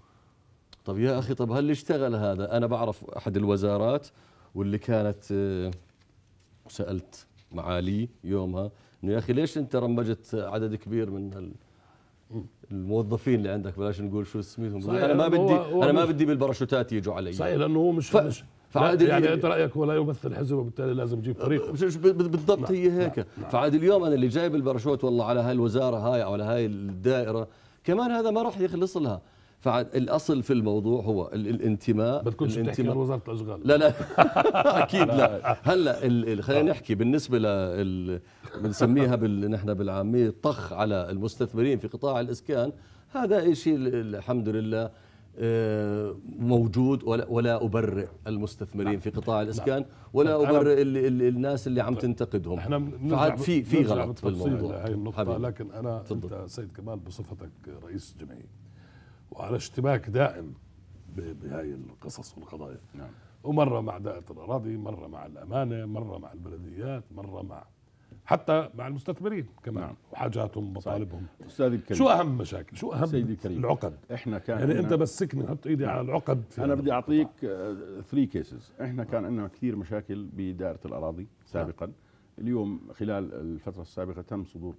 طب يا اخي، طب هل اشتغل هذا؟ انا بعرف احد الوزارات واللي كانت سالت معالي يومها انه يا اخي ليش انت رمجت عدد كبير من الموظفين اللي عندك، بلاش نقول شو اسميهم، انا ما بدي هو انا ما بدي بالباراشوتات يجوا علي. صحيح، لانه هو مش ف... فعاد يعني انت رايك ولا يمثل حزب وبالتالي لازم تجيب فريق بالضبط. هي هيك. فعاد اليوم انا اللي جايب الباراشوت والله على هاي الوزاره هاي او على هاي الدائره كمان هذا ما راح يخلص لها. فعاد الاصل في الموضوع هو الانتماء. ما تكونش تحكي عن وزاره الاشغال. لا لا اكيد لا. هلا هل خلينا نحكي بالنسبه لل بنسميها بال... نحن بالعاميه طخ على المستثمرين في قطاع الاسكان. هذا شيء الحمد لله موجود، ولا ولا ابرئ المستثمرين في قطاع الاسكان، ولا ابرئ الناس اللي عم تنتقدهم. احنا في في غلط بالموضوع هاي النقطه حبيب. لكن انا تفضل. انت سيد كمال بصفتك رئيس جمعيه وعلى اشتباك دائم بهاي القصص والقضايا، نعم. ومره مع دائره الاراضي، مره مع الامانه، مره مع البلديات، مره مع حتى مع المستثمرين كمان، نعم. وحاجاتهم ومطالبهم. استاذي الكريم، شو اهم مشاكل؟ شو اهم سيدي الكريم؟ العقد. احنا كان يعني انت بسكني بس حط ايدي على العقد. انا بدي اعطيك ثري كيسز. احنا كان عندنا كثير مشاكل بدائره الاراضي سابقا. نعم. اليوم خلال الفتره السابقه تم صدور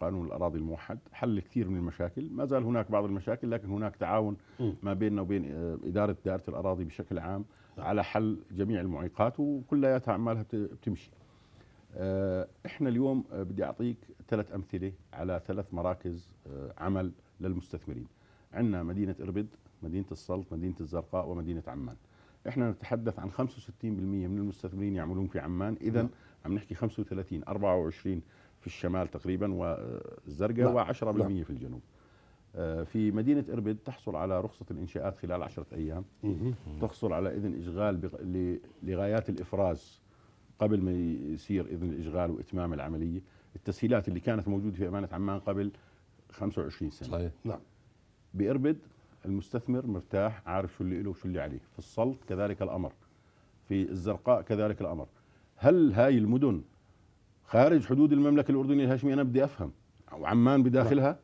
قانون الاراضي الموحد، حل كثير من المشاكل، ما زال هناك بعض المشاكل لكن هناك تعاون م. ما بيننا وبين اداره دائره الاراضي بشكل عام على حل جميع المعيقات وكلياتها اعمالها بتمشي. احنا اليوم بدي اعطيك ثلاث امثله على ثلاث مراكز عمل للمستثمرين. عندنا مدينه اربد، مدينه السلط، مدينه الزرقاء، ومدينه عمان. احنا نتحدث عن خمسة وستين بالمئة من المستثمرين يعملون في عمان، اذا عم نحكي خمسة وثلاثين، أربعة وعشرين في الشمال تقريبا والزرقاء، وعشرة بالمئة في الجنوب. في مدينه اربد تحصل على رخصه الانشاءات خلال عشرة أيام، تحصل على اذن اشغال لغايات الافراز قبل ما يصير إذن الإشغال وإتمام العملية. التسهيلات اللي كانت موجودة في أمانة عمان قبل خمسة وعشرين سنة. صحيح. نعم. بإربد المستثمر مرتاح، عارف شو اللي له وشو اللي عليه. في السلط كذلك الأمر، في الزرقاء كذلك الأمر. هل هاي المدن خارج حدود المملكة الأردنية الهاشمية؟ أنا بدي أفهم. وعمان بداخلها؟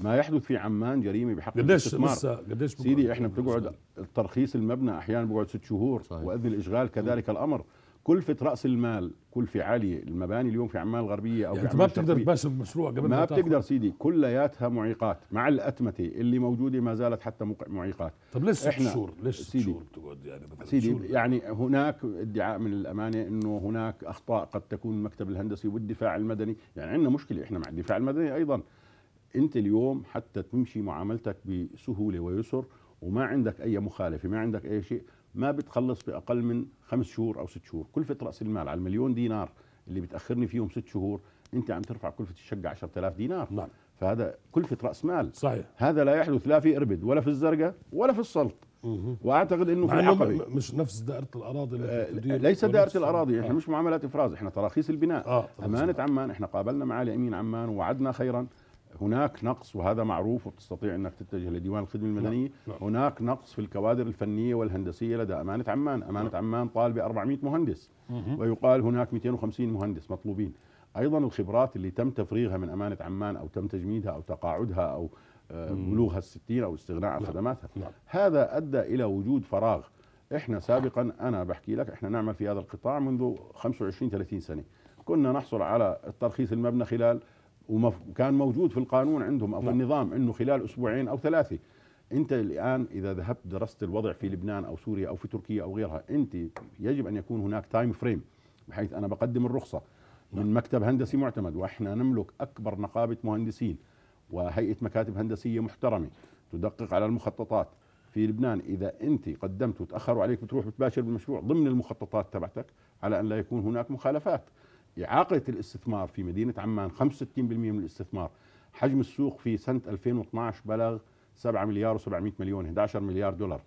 ما يحدث في عمان جريمة بحق الاستثمار. قديش سيدي احنا بتقعد ترخيص المبنى أحيانا بقعد ست شهور. صحيح. وإذن الإشغال كذلك الأمر. كلفة رأس المال، كلفة عالية. المباني اليوم في عمان الغربية أو يعني أنت ما بتقدر تباشر مشروع قبل ما تاخذ. ما بتقدر سيدي، كلياتها معيقات مع الأتمتة اللي موجودة ما زالت حتى معيقات. طب ليش ست شهور؟ ليش ست شهور بتقعد يعني مثلا؟ سيدي يعني هناك ادعاء من الأمانة إنه هناك أخطاء قد تكون المكتب الهندسي والدفاع المدني، يعني عندنا مشكلة إحنا مع الدفاع المدني أيضا. أنت اليوم حتى تمشي معاملتك بسهولة ويسر وما عندك أي مخالفة، ما عندك أي شيء، ما بتخلص بأقل من خمس شهور أو ست شهور. كلفة رأس المال على المليون دينار اللي بتأخرني فيهم ست شهور، أنت عم ترفع كلفة الشقة عشرة آلاف دينار. نعم. فهذا كلفة رأس مال. صحيح. هذا لا يحدث لا في إربد ولا في الزرقاء ولا في السلط. مه. وأعتقد إنه في العقبة مش نفس دائرة الأراضي. آه ليس دائرة الأراضي، إحنا آه. مش معاملات إفراز، إحنا تراخيص البناء. آه. أمانة آه. عمان إحنا قابلنا معالي أمين عمان ووعدنا خيرا. هناك نقص وهذا معروف وبتستطيع انك تتجه لديوان الخدمه المدنيه. لا. لا. هناك نقص في الكوادر الفنيه والهندسيه لدى امانه عمان، امانه لا. عمان طالبه أربعمئة مهندس مه. ويقال هناك مئتين وخمسين مهندس مطلوبين. ايضا الخبرات اللي تم تفريغها من امانه عمان او تم تجميدها او تقاعدها او بلوغها الستين او استغناء عن خدماتها. لا. هذا ادى الى وجود فراغ. احنا سابقا انا بحكي لك احنا نعمل في هذا القطاع منذ خمسة وعشرين ثلاثين سنة، كنا نحصل على الترخيص المبنى خلال وكان موجود في القانون عندهم او في النظام انه خلال اسبوعين او ثلاثه. انت الان اذا ذهبت درست الوضع في لبنان او سوريا او في تركيا او غيرها، انت يجب ان يكون هناك تايم فريم، بحيث انا بقدم الرخصه من مكتب هندسي معتمد، واحنا نملك اكبر نقابه مهندسين وهيئه مكاتب هندسيه محترمه تدقق على المخططات في لبنان. اذا انت قدمت وتاخروا عليك بتروح بتباشر بالمشروع ضمن المخططات تبعتك على ان لا يكون هناك مخالفات. إعاقة الاستثمار في مدينة عمان خمسة وستين بالمئة من الاستثمار، حجم السوق في سنة ألفين واثنعش بلغ سبعة مليار وسبعمئة مليون، أحد عشر مليار دولار.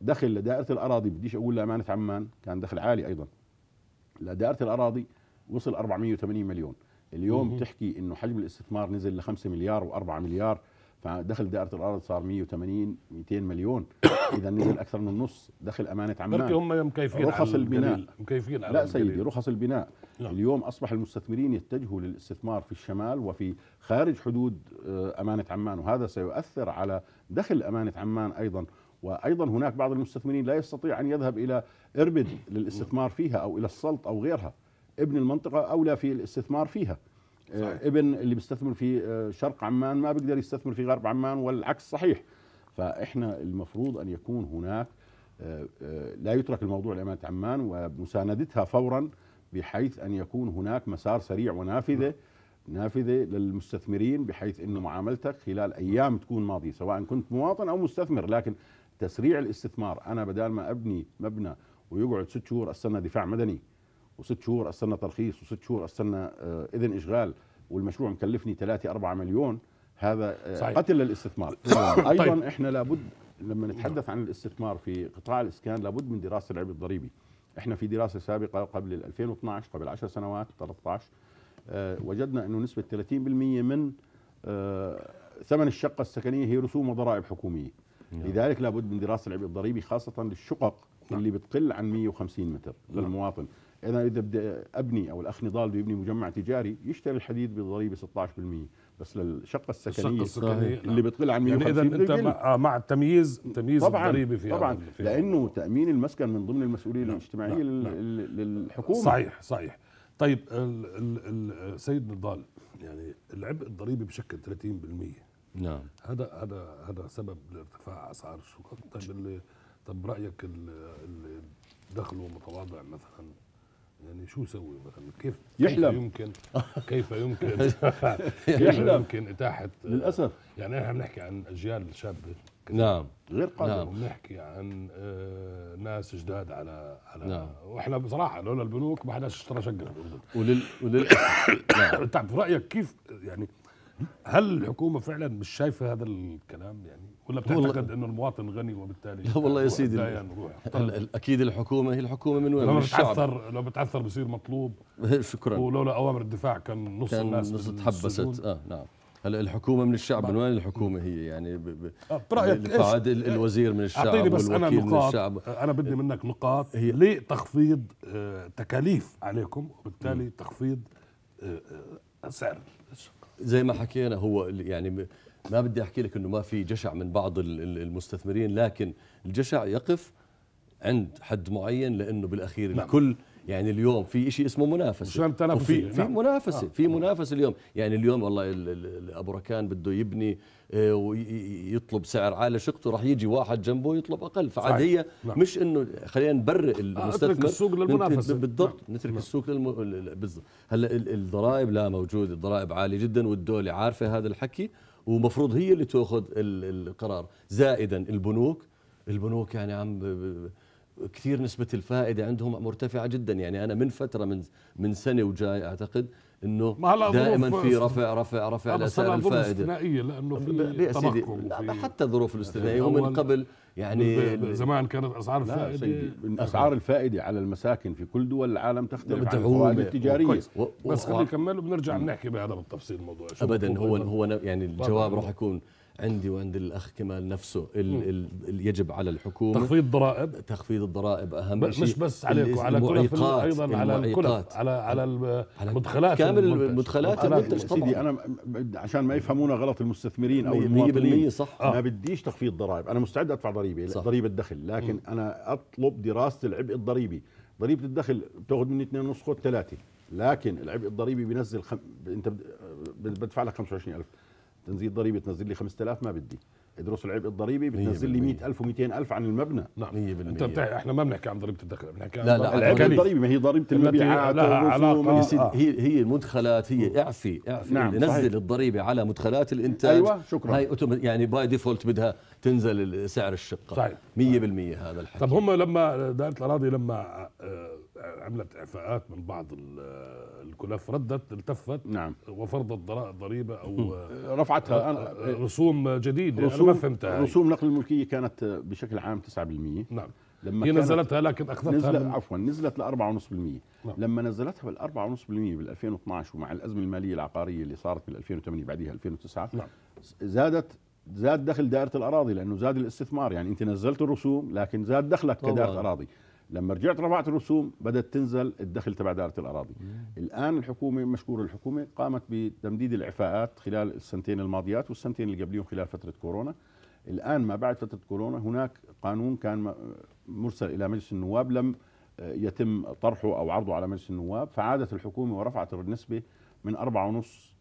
دخل لدائرة الأراضي بديش أقول لأمانة عمان كان دخل عالي أيضا، لدائرة الأراضي وصل أربعمئة وثمانين مليون. اليوم مم. تحكي إنه حجم الاستثمار نزل لخمسة مليار وأربعة مليار، فدخل دائره الارض صار مية وتمانين ميتين مليون، اذا نزل اكثر من النص. دخل امانه عمان، بركي هم مكيفين رخص البناء، مكيفين على لا سيدي رخص البناء. لا. اليوم اصبح المستثمرين يتجهوا للاستثمار في الشمال وفي خارج حدود امانه عمان، وهذا سيؤثر على دخل امانه عمان ايضا. وايضا هناك بعض المستثمرين لا يستطيع ان يذهب الى اربد للاستثمار فيها او الى السلط او غيرها، ابن المنطقه اولى في الاستثمار فيها. صحيح. ابن اللي بيستثمر في شرق عمان ما بيقدر يستثمر في غرب عمان والعكس صحيح. فاحنا المفروض ان يكون هناك لا يترك الموضوع لامانه عمان ومساندتها فورا، بحيث ان يكون هناك مسار سريع ونافذه نافذه للمستثمرين، بحيث انه معاملتك خلال ايام تكون ماضيه سواء كنت مواطن او مستثمر. لكن تسريع الاستثمار، انا بدال ما ابني مبنى ويقعد ست شهور استنى دفاع مدني وست شهور استنى ترخيص وست شهور استنى اذن اشغال والمشروع مكلفني ثلاثة أربعة مليون، هذا صحيح. قتل للاستثمار. ايضا طيب. احنا لابد لما نتحدث عن الاستثمار في قطاع الاسكان لابد من دراسه العبء الضريبي. احنا في دراسه سابقه قبل ألفين واثناشر قبل عشر سنوات ثلاثطعش أه وجدنا انه نسبه ثلاثين بالمية من أه ثمن الشقه السكنيه هي رسوم وضرائب حكوميه. لذلك لابد من دراسه العبء الضريبي خاصه للشقق اللي بتقل عن مية وخمسين متر للمواطن. اذا اذا بدي ابني او الاخ نضال بده يبني مجمع تجاري يشتري الحديد بضريبه ستة عشر بالمية، بس للشقه السكنيه, السكنية اللي بتقل عن مية وخمسين يعني. اذا انت مع التمييز تمييز الضريبي فيها طبعا فيها. لانه تامين المسكن من ضمن المسؤوليه الاجتماعيه للحكومه. صحيح صحيح. طيب السيد نضال، يعني العبء الضريبي بشكل ثلاثين بالمية، نعم هذا هذا هذا سبب لارتفاع اسعار الشقق. طيب اللي طب رايك اللي دخله متواضع مثلا يعني شو يسوي مثلا؟ كيف يحلم؟ يمكن كيف يمكن كيف يمكن اتاحه؟ للاسف يعني احنا بنحكي عن اجيال شابه نعم غير قادره، بنحكي عن ناس جداد على على نعم. واحنا بصراحه لولا البنوك ما حداش اشترى شقه بالاردن ولل وللاسف. طيب برايك كيف يعني هل الحكومه فعلا مش شايفه هذا الكلام يعني، ولا بتعتقد انه المواطن غني وبالتالي؟ لا والله يا سيدي اكيد الحكومه هي الحكومه من وين؟ لو بتعثر لو بتعثر بصير مطلوب. شكرا. ولولا اوامر الدفاع كان نص كان الناس نص تحبست. اه نعم. هلا الحكومه من الشعب، من وين الحكومه هي يعني؟ برايك ايش الوزير من الشعب والوكيل بس أنا من الشعب؟ انا بدي منك نقاط هي ليه تخفيض تكاليف عليكم وبالتالي تخفيض سعر الشقه. زي ما حكينا هو يعني ما بدي احكي لك انه ما في جشع من بعض المستثمرين، لكن الجشع يقف عند حد معين لانه بالاخير نعم. الكل يعني اليوم في شيء اسمه منافسه وفي في نعم. منافسه آه. في منافسه اليوم. يعني اليوم والله ابو ركان بده يبني ويطلب سعر عالي شقته، راح يجي واحد جنبه يطلب اقل، فعاديه نعم. مش انه خلينا نبرئ المستثمر، نترك السوق للمنافسه بالضبط نعم. نترك نعم. السوق للم... بالضبط. هلا الضرائب لا موجوده، الضرائب عاليه جدا والدوله عارفه هذا الحكي ومفروض هي اللي تاخذ القرار. زائدا البنوك البنوك يعني عم كثير نسبة الفائدة عندهم مرتفعة جدا. يعني أنا من فترة من من سنة وجاي أعتقد إنه دائما في رفع رفع رفع لأسعار الفائدة. لأنه في تضخم حتى الظروف الاستثنائية ومن قبل يعني زمان كانت أسعار الفائدة أسعار الفائدة على المساكن في كل دول العالم تختلف عن القواعد التجارية. بس خلينا نكمل وبنرجع بنحكي بهذا بالتفصيل الموضوع. أبدا هو هو يعني الجواب راح يكون عندي وعند الاخ كمال نفسه. ال ال يجب على الحكومه تخفيض الضرائب، تخفيض الضرائب اهم شيء، مش بس عليكم على الكلف ايضا على الكلف على على المدخلات كامل المدخلات المنتج. سيدي انا عشان ما يفهمونا غلط المستثمرين او المواطنين صح آه. ما بديش تخفيض ضرائب، انا مستعد ادفع ضريبه ضريبه الدخل، لكن م. انا اطلب دراسه العبء الضريبي. ضريبه الدخل بتاخذ مني اثنين ونص خط ثلاثه، لكن العبء الضريبي بينزل خم... انت بدفع لك خمسة وعشرين ألف تنزيل ضريبي، تنزل لي خمسة آلاف ما بدي. ادرس العبء الضريبي بتنزل لي مية ألف ومئتين ألف عن المبنى. نعم مية بالمية. انت بتاع احنا ما بنحكي عن ضريبه الدخل، بنحكي عن لا لا العبء الضريبي. ما هي ضريبه المبيعات آه. هي هي المدخلات، هي اعفي اعفي نعم نزل الضريبه على مدخلات الانتاج. ايوه شكرا. هاي يعني باي ديفولت بدها تنزل سعر الشقه صحيح مية بالمية هذا الحكي. طب هم لما دائره الاراضي لما عملت اعفاءات من بعض الكلف ردت التفت نعم وفرضت ضريبه او رفعتها رسوم جديده. انا ما فهمتها. رسوم نقل الملكيه كانت بشكل عام تسعة بالمية نعم لما هي نزلتها، لكن اخذتها نزلت عفوا نزلت ل أربعة ونص بالمية نعم. لما نزلتها بال أربعة ونص بالمية بال ألفين واثناشر ومع الازمه الماليه العقاريه اللي صارت بال ألفين وثمانية بعديها ألفين وتسعة نعم. زادت زاد دخل دائرة الأراضي لأنه زاد الاستثمار. يعني أنت نزلت الرسوم لكن زاد دخلك كدائرة أراضي، لما رجعت رفعت الرسوم بدأت تنزل الدخل تبع دائرة الأراضي. الآن الحكومة مشكورة، الحكومة قامت بتمديد الإعفاءات خلال السنتين الماضيات والسنتين اللي قبليهم خلال فترة كورونا. الآن ما بعد فترة كورونا هناك قانون كان مرسل إلى مجلس النواب لم يتم طرحه أو عرضه على مجلس النواب، فعادت الحكومة ورفعت النسبة من أربعة ونص،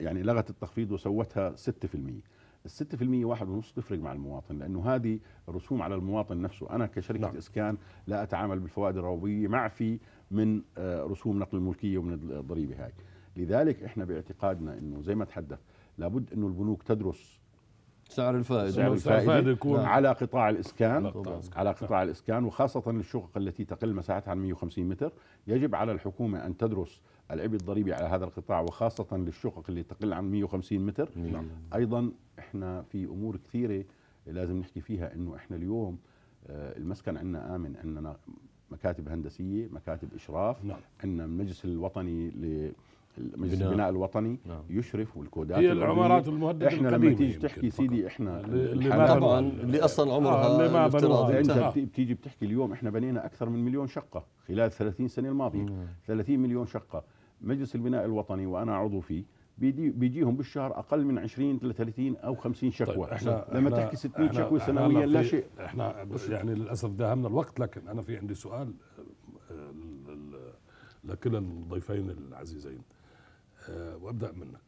يعني لغت التخفيض وسوتها ستة بالمئة. الستة بالمئة واحد ونص تفرق مع المواطن، لأنه هذه رسوم على المواطن نفسه. أنا كشركة نعم. إسكان لا أتعامل بالفوائد الروضية معفي من رسوم نقل الملكية ومن الضريبة هاي. لذلك إحنا باعتقادنا أنه زي ما تحدث لابد أنه البنوك تدرس سعر الفائدة, سعر الفائدة على قطاع الإسكان طبعاً. على قطاع الإسكان وخاصة الشقق التي تقل مساحتها عن مئة وخمسين متر، يجب على الحكومة أن تدرس العبء الضريبي على هذا القطاع وخاصة للشقق اللي تقل عن مئة وخمسين متر. نعم. أيضا إحنا في أمور كثيرة لازم نحكي فيها، إنه إحنا اليوم المسكن عندنا آمن، عندنا مكاتب هندسية، مكاتب إشراف، نعم. عندنا المجلس الوطني ل مجلس البناء الوطني نعم. يشرف، والكودات هي العمارات المهدده. احنا لما تيجي تحكي سيدي احنا طبعا اللي اصلا عمرها آه افتراضي، انت بتيجي بتحكي اليوم احنا بنينا اكثر من مليون شقه خلال ثلاثين سنة الماضيه، مم. ثلاثين مليون شقه. مجلس البناء الوطني وانا عضو فيه بيجيهم بالشهر اقل من عشرين ثلاثين او خمسين شكوى. طيب احنا لما احنا تحكي ستمئة شكوى سنويا لا شيء. احنا بس يعني للاسف داهمنا الوقت، لكن انا في عندي سؤال لكلا الضيفين العزيزين أه وابدا منك.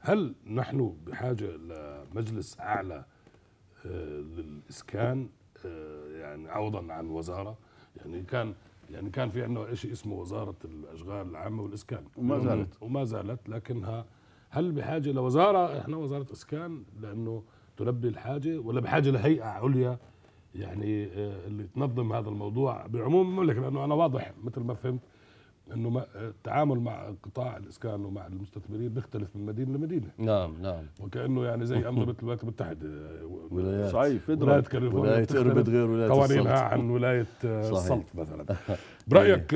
هل نحن بحاجه لمجلس اعلى أه للاسكان أه يعني عوضا عن وزاره؟ يعني كان يعني كان في عندنا شيء اسمه وزاره الاشغال العامه والاسكان وما زالت وما زالت لكنها هل بحاجه لوزاره؟ احنا وزاره اسكان لانه تلبي الحاجه، ولا بحاجه لهيئه عليا يعني أه اللي تنظم هذا الموضوع بعموم المملكه؟ لانه انا واضح مثل ما فهمت انه التعامل مع قطاع الاسكان ومع المستثمرين بيختلف من مدينه لمدينه. نعم نعم. وكأنه يعني زي انظمه الولايات المتحده، ولايات صحيح ولايه كاليفورنيا قربت غير ولايه السلط، قوانينها عن ولايه السلط مثلا. برايك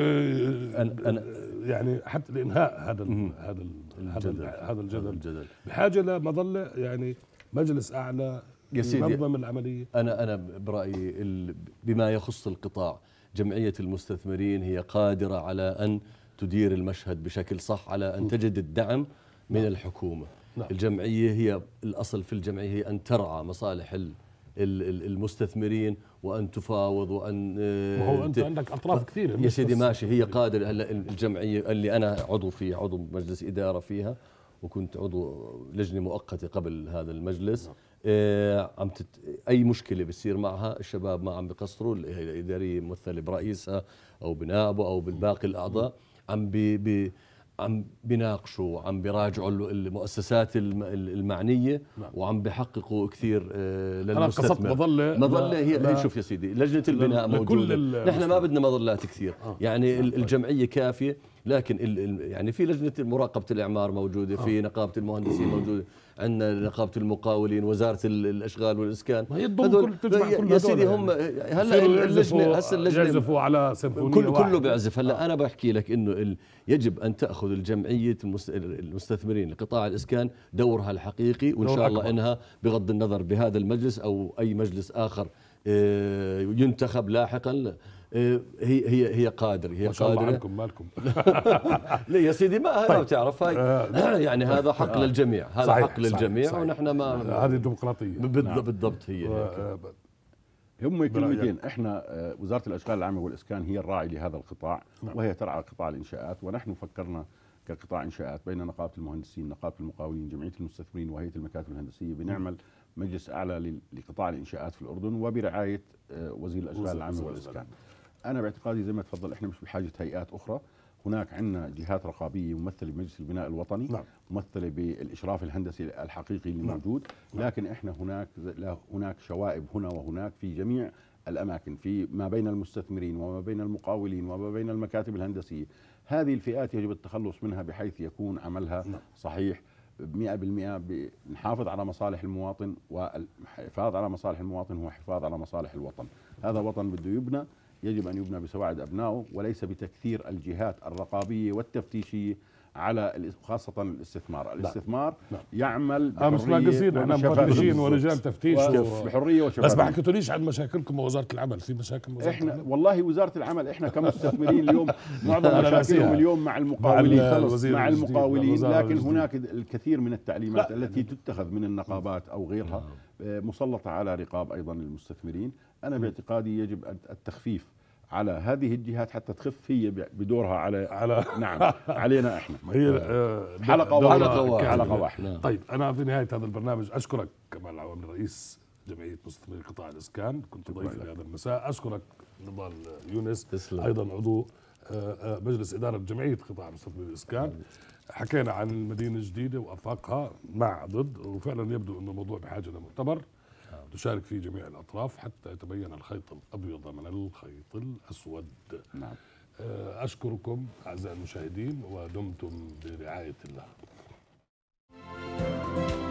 يعني حتى لانهاء هذا هذا هذا الجدل بحاجه لمظله يعني مجلس اعلى ينظم العمليه؟ انا انا برايي بما يخص القطاع، جمعية المستثمرين هي قادرة على أن تدير المشهد بشكل صح، على أن تجد الدعم من الحكومة. نعم. الجمعية هي الأصل في الجمعية هي أن ترعى مصالح المستثمرين وأن تفاوض وأن وهو أنت عندك أطراف كثيرة يا سيدي. ماشي، هي قادرة. هلا الجمعية اللي أنا عضو فيها، عضو مجلس إدارة فيها، وكنت عضو لجنة مؤقتة قبل هذا المجلس. نعم. عم تت... أي مشكلة بتصير معها الشباب ما عم بقصروا، الإدارية ممثلة برئيسها أو بنائبه أو بالباقي الأعضاء عم بي... بي... عم بيناقشوا وعم بيراجعوا المؤسسات المعنية وعم بيحققوا كثير للمستثمر. أنا مظلة مظلة هي لا شوف يا سيدي، لجنة البناء موجودة، نحن ما بدنا مظلات كثير. آه. يعني الجمعية كافية، لكن يعني في لجنة مراقبة الإعمار موجودة، في نقابة المهندسين موجودة، عندنا نقابة المقاولين، وزارة الأشغال والإسكان. ما هي تضم كل يا سيدي هم يعني. هلا اللجنة هسه اللجنة بيعزفوا على سيمفونية كل كله بيعزف. هلا أنا بحكي لك إنه ال... يجب أن تأخذ الجمعية المستثمرين لقطاع الإسكان دورها الحقيقي، وإن شاء الله إنها بغض النظر بهذا المجلس أو أي مجلس آخر ينتخب لاحقا هي هي هي قادره هي ما شاء الله قادره. عنكم مالكم ليه يا سيدي؟ ما طيب. بتعرف هاي يعني هذا حق للجميع، هذا صحيح. حق للجميع صحيح. ونحن ما هذه الديمقراطيه بالضبط. نعم. هي و... هم كلمتين. احنا وزاره الاشغال العامه والاسكان هي الراعي لهذا القطاع. نعم. وهي ترعى قطاع الانشاءات، ونحن فكرنا كقطاع انشاءات بين نقابه المهندسين، نقابه المقاولين، جمعيه المستثمرين، وهيئه المكاتب الهندسيه بنعمل مجلس اعلى لقطاع الانشاءات في الاردن وبرعايه وزير الاشغال العامه والاسكان. أنا باعتقادي زي ما تفضل إحنا مش بحاجة هيئات أخرى، هناك عندنا جهات رقابية ممثلة بمجلس البناء الوطني. نعم. ممثلة بالإشراف الهندسي الحقيقي اللي موجود. نعم. لكن إحنا هناك هناك شوائب هنا وهناك في جميع الأماكن، في ما بين المستثمرين وما بين المقاولين وما بين المكاتب الهندسية. هذه الفئات يجب التخلص منها بحيث يكون عملها نعم. صحيح مئة بالمئة. بنحافظ على مصالح المواطن، والحفاظ على مصالح المواطن هو حفاظ على مصالح الوطن. هذا وطن بده يبنى، يجب أن يبنى بسواعد أبنائه وليس بتكثير الجهات الرقابية والتفتيشية على خاصة الاستثمار. الاستثمار لا. يعمل بحرية ونشفافية ورجال تفتيش بحرية وشفافية. بس ما حكيتوليش عن مشاكلكم ووزارة العمل، في مشاكل وزارة احنا العمل؟ والله وزارة العمل احنا كمستثمرين اليوم معظم مشاكلهم اليوم مع المقاولين مع المقاولين لكن هناك الكثير من التعليمات لا. التي تتخذ من النقابات او غيرها مسلطة على رقاب ايضا المستثمرين. انا باعتقادي يجب التخفيف على هذه الجهات حتى تخف هي بدورها على على نعم علينا احنا. هي حلقه واحده حلقه واحده. طيب انا في نهايه هذا البرنامج اشكرك كمال العوامل رئيس جمعيه مستثمري قطاع الاسكان، كنت ضيفي هذا المساء. اشكرك نضال يونس تسلم. ايضا عضو مجلس اداره جمعيه قطاع مستثمري الاسكان. حكينا عن المدينه الجديده وافاقها مع ضد، وفعلا يبدو انه الموضوع بحاجه لمؤتمر تشارك فيه جميع الأطراف حتى يتبين الخيط الأبيض من الخيط الأسود. نعم. أشكركم أعزائي المشاهدين ودمتم برعاية الله.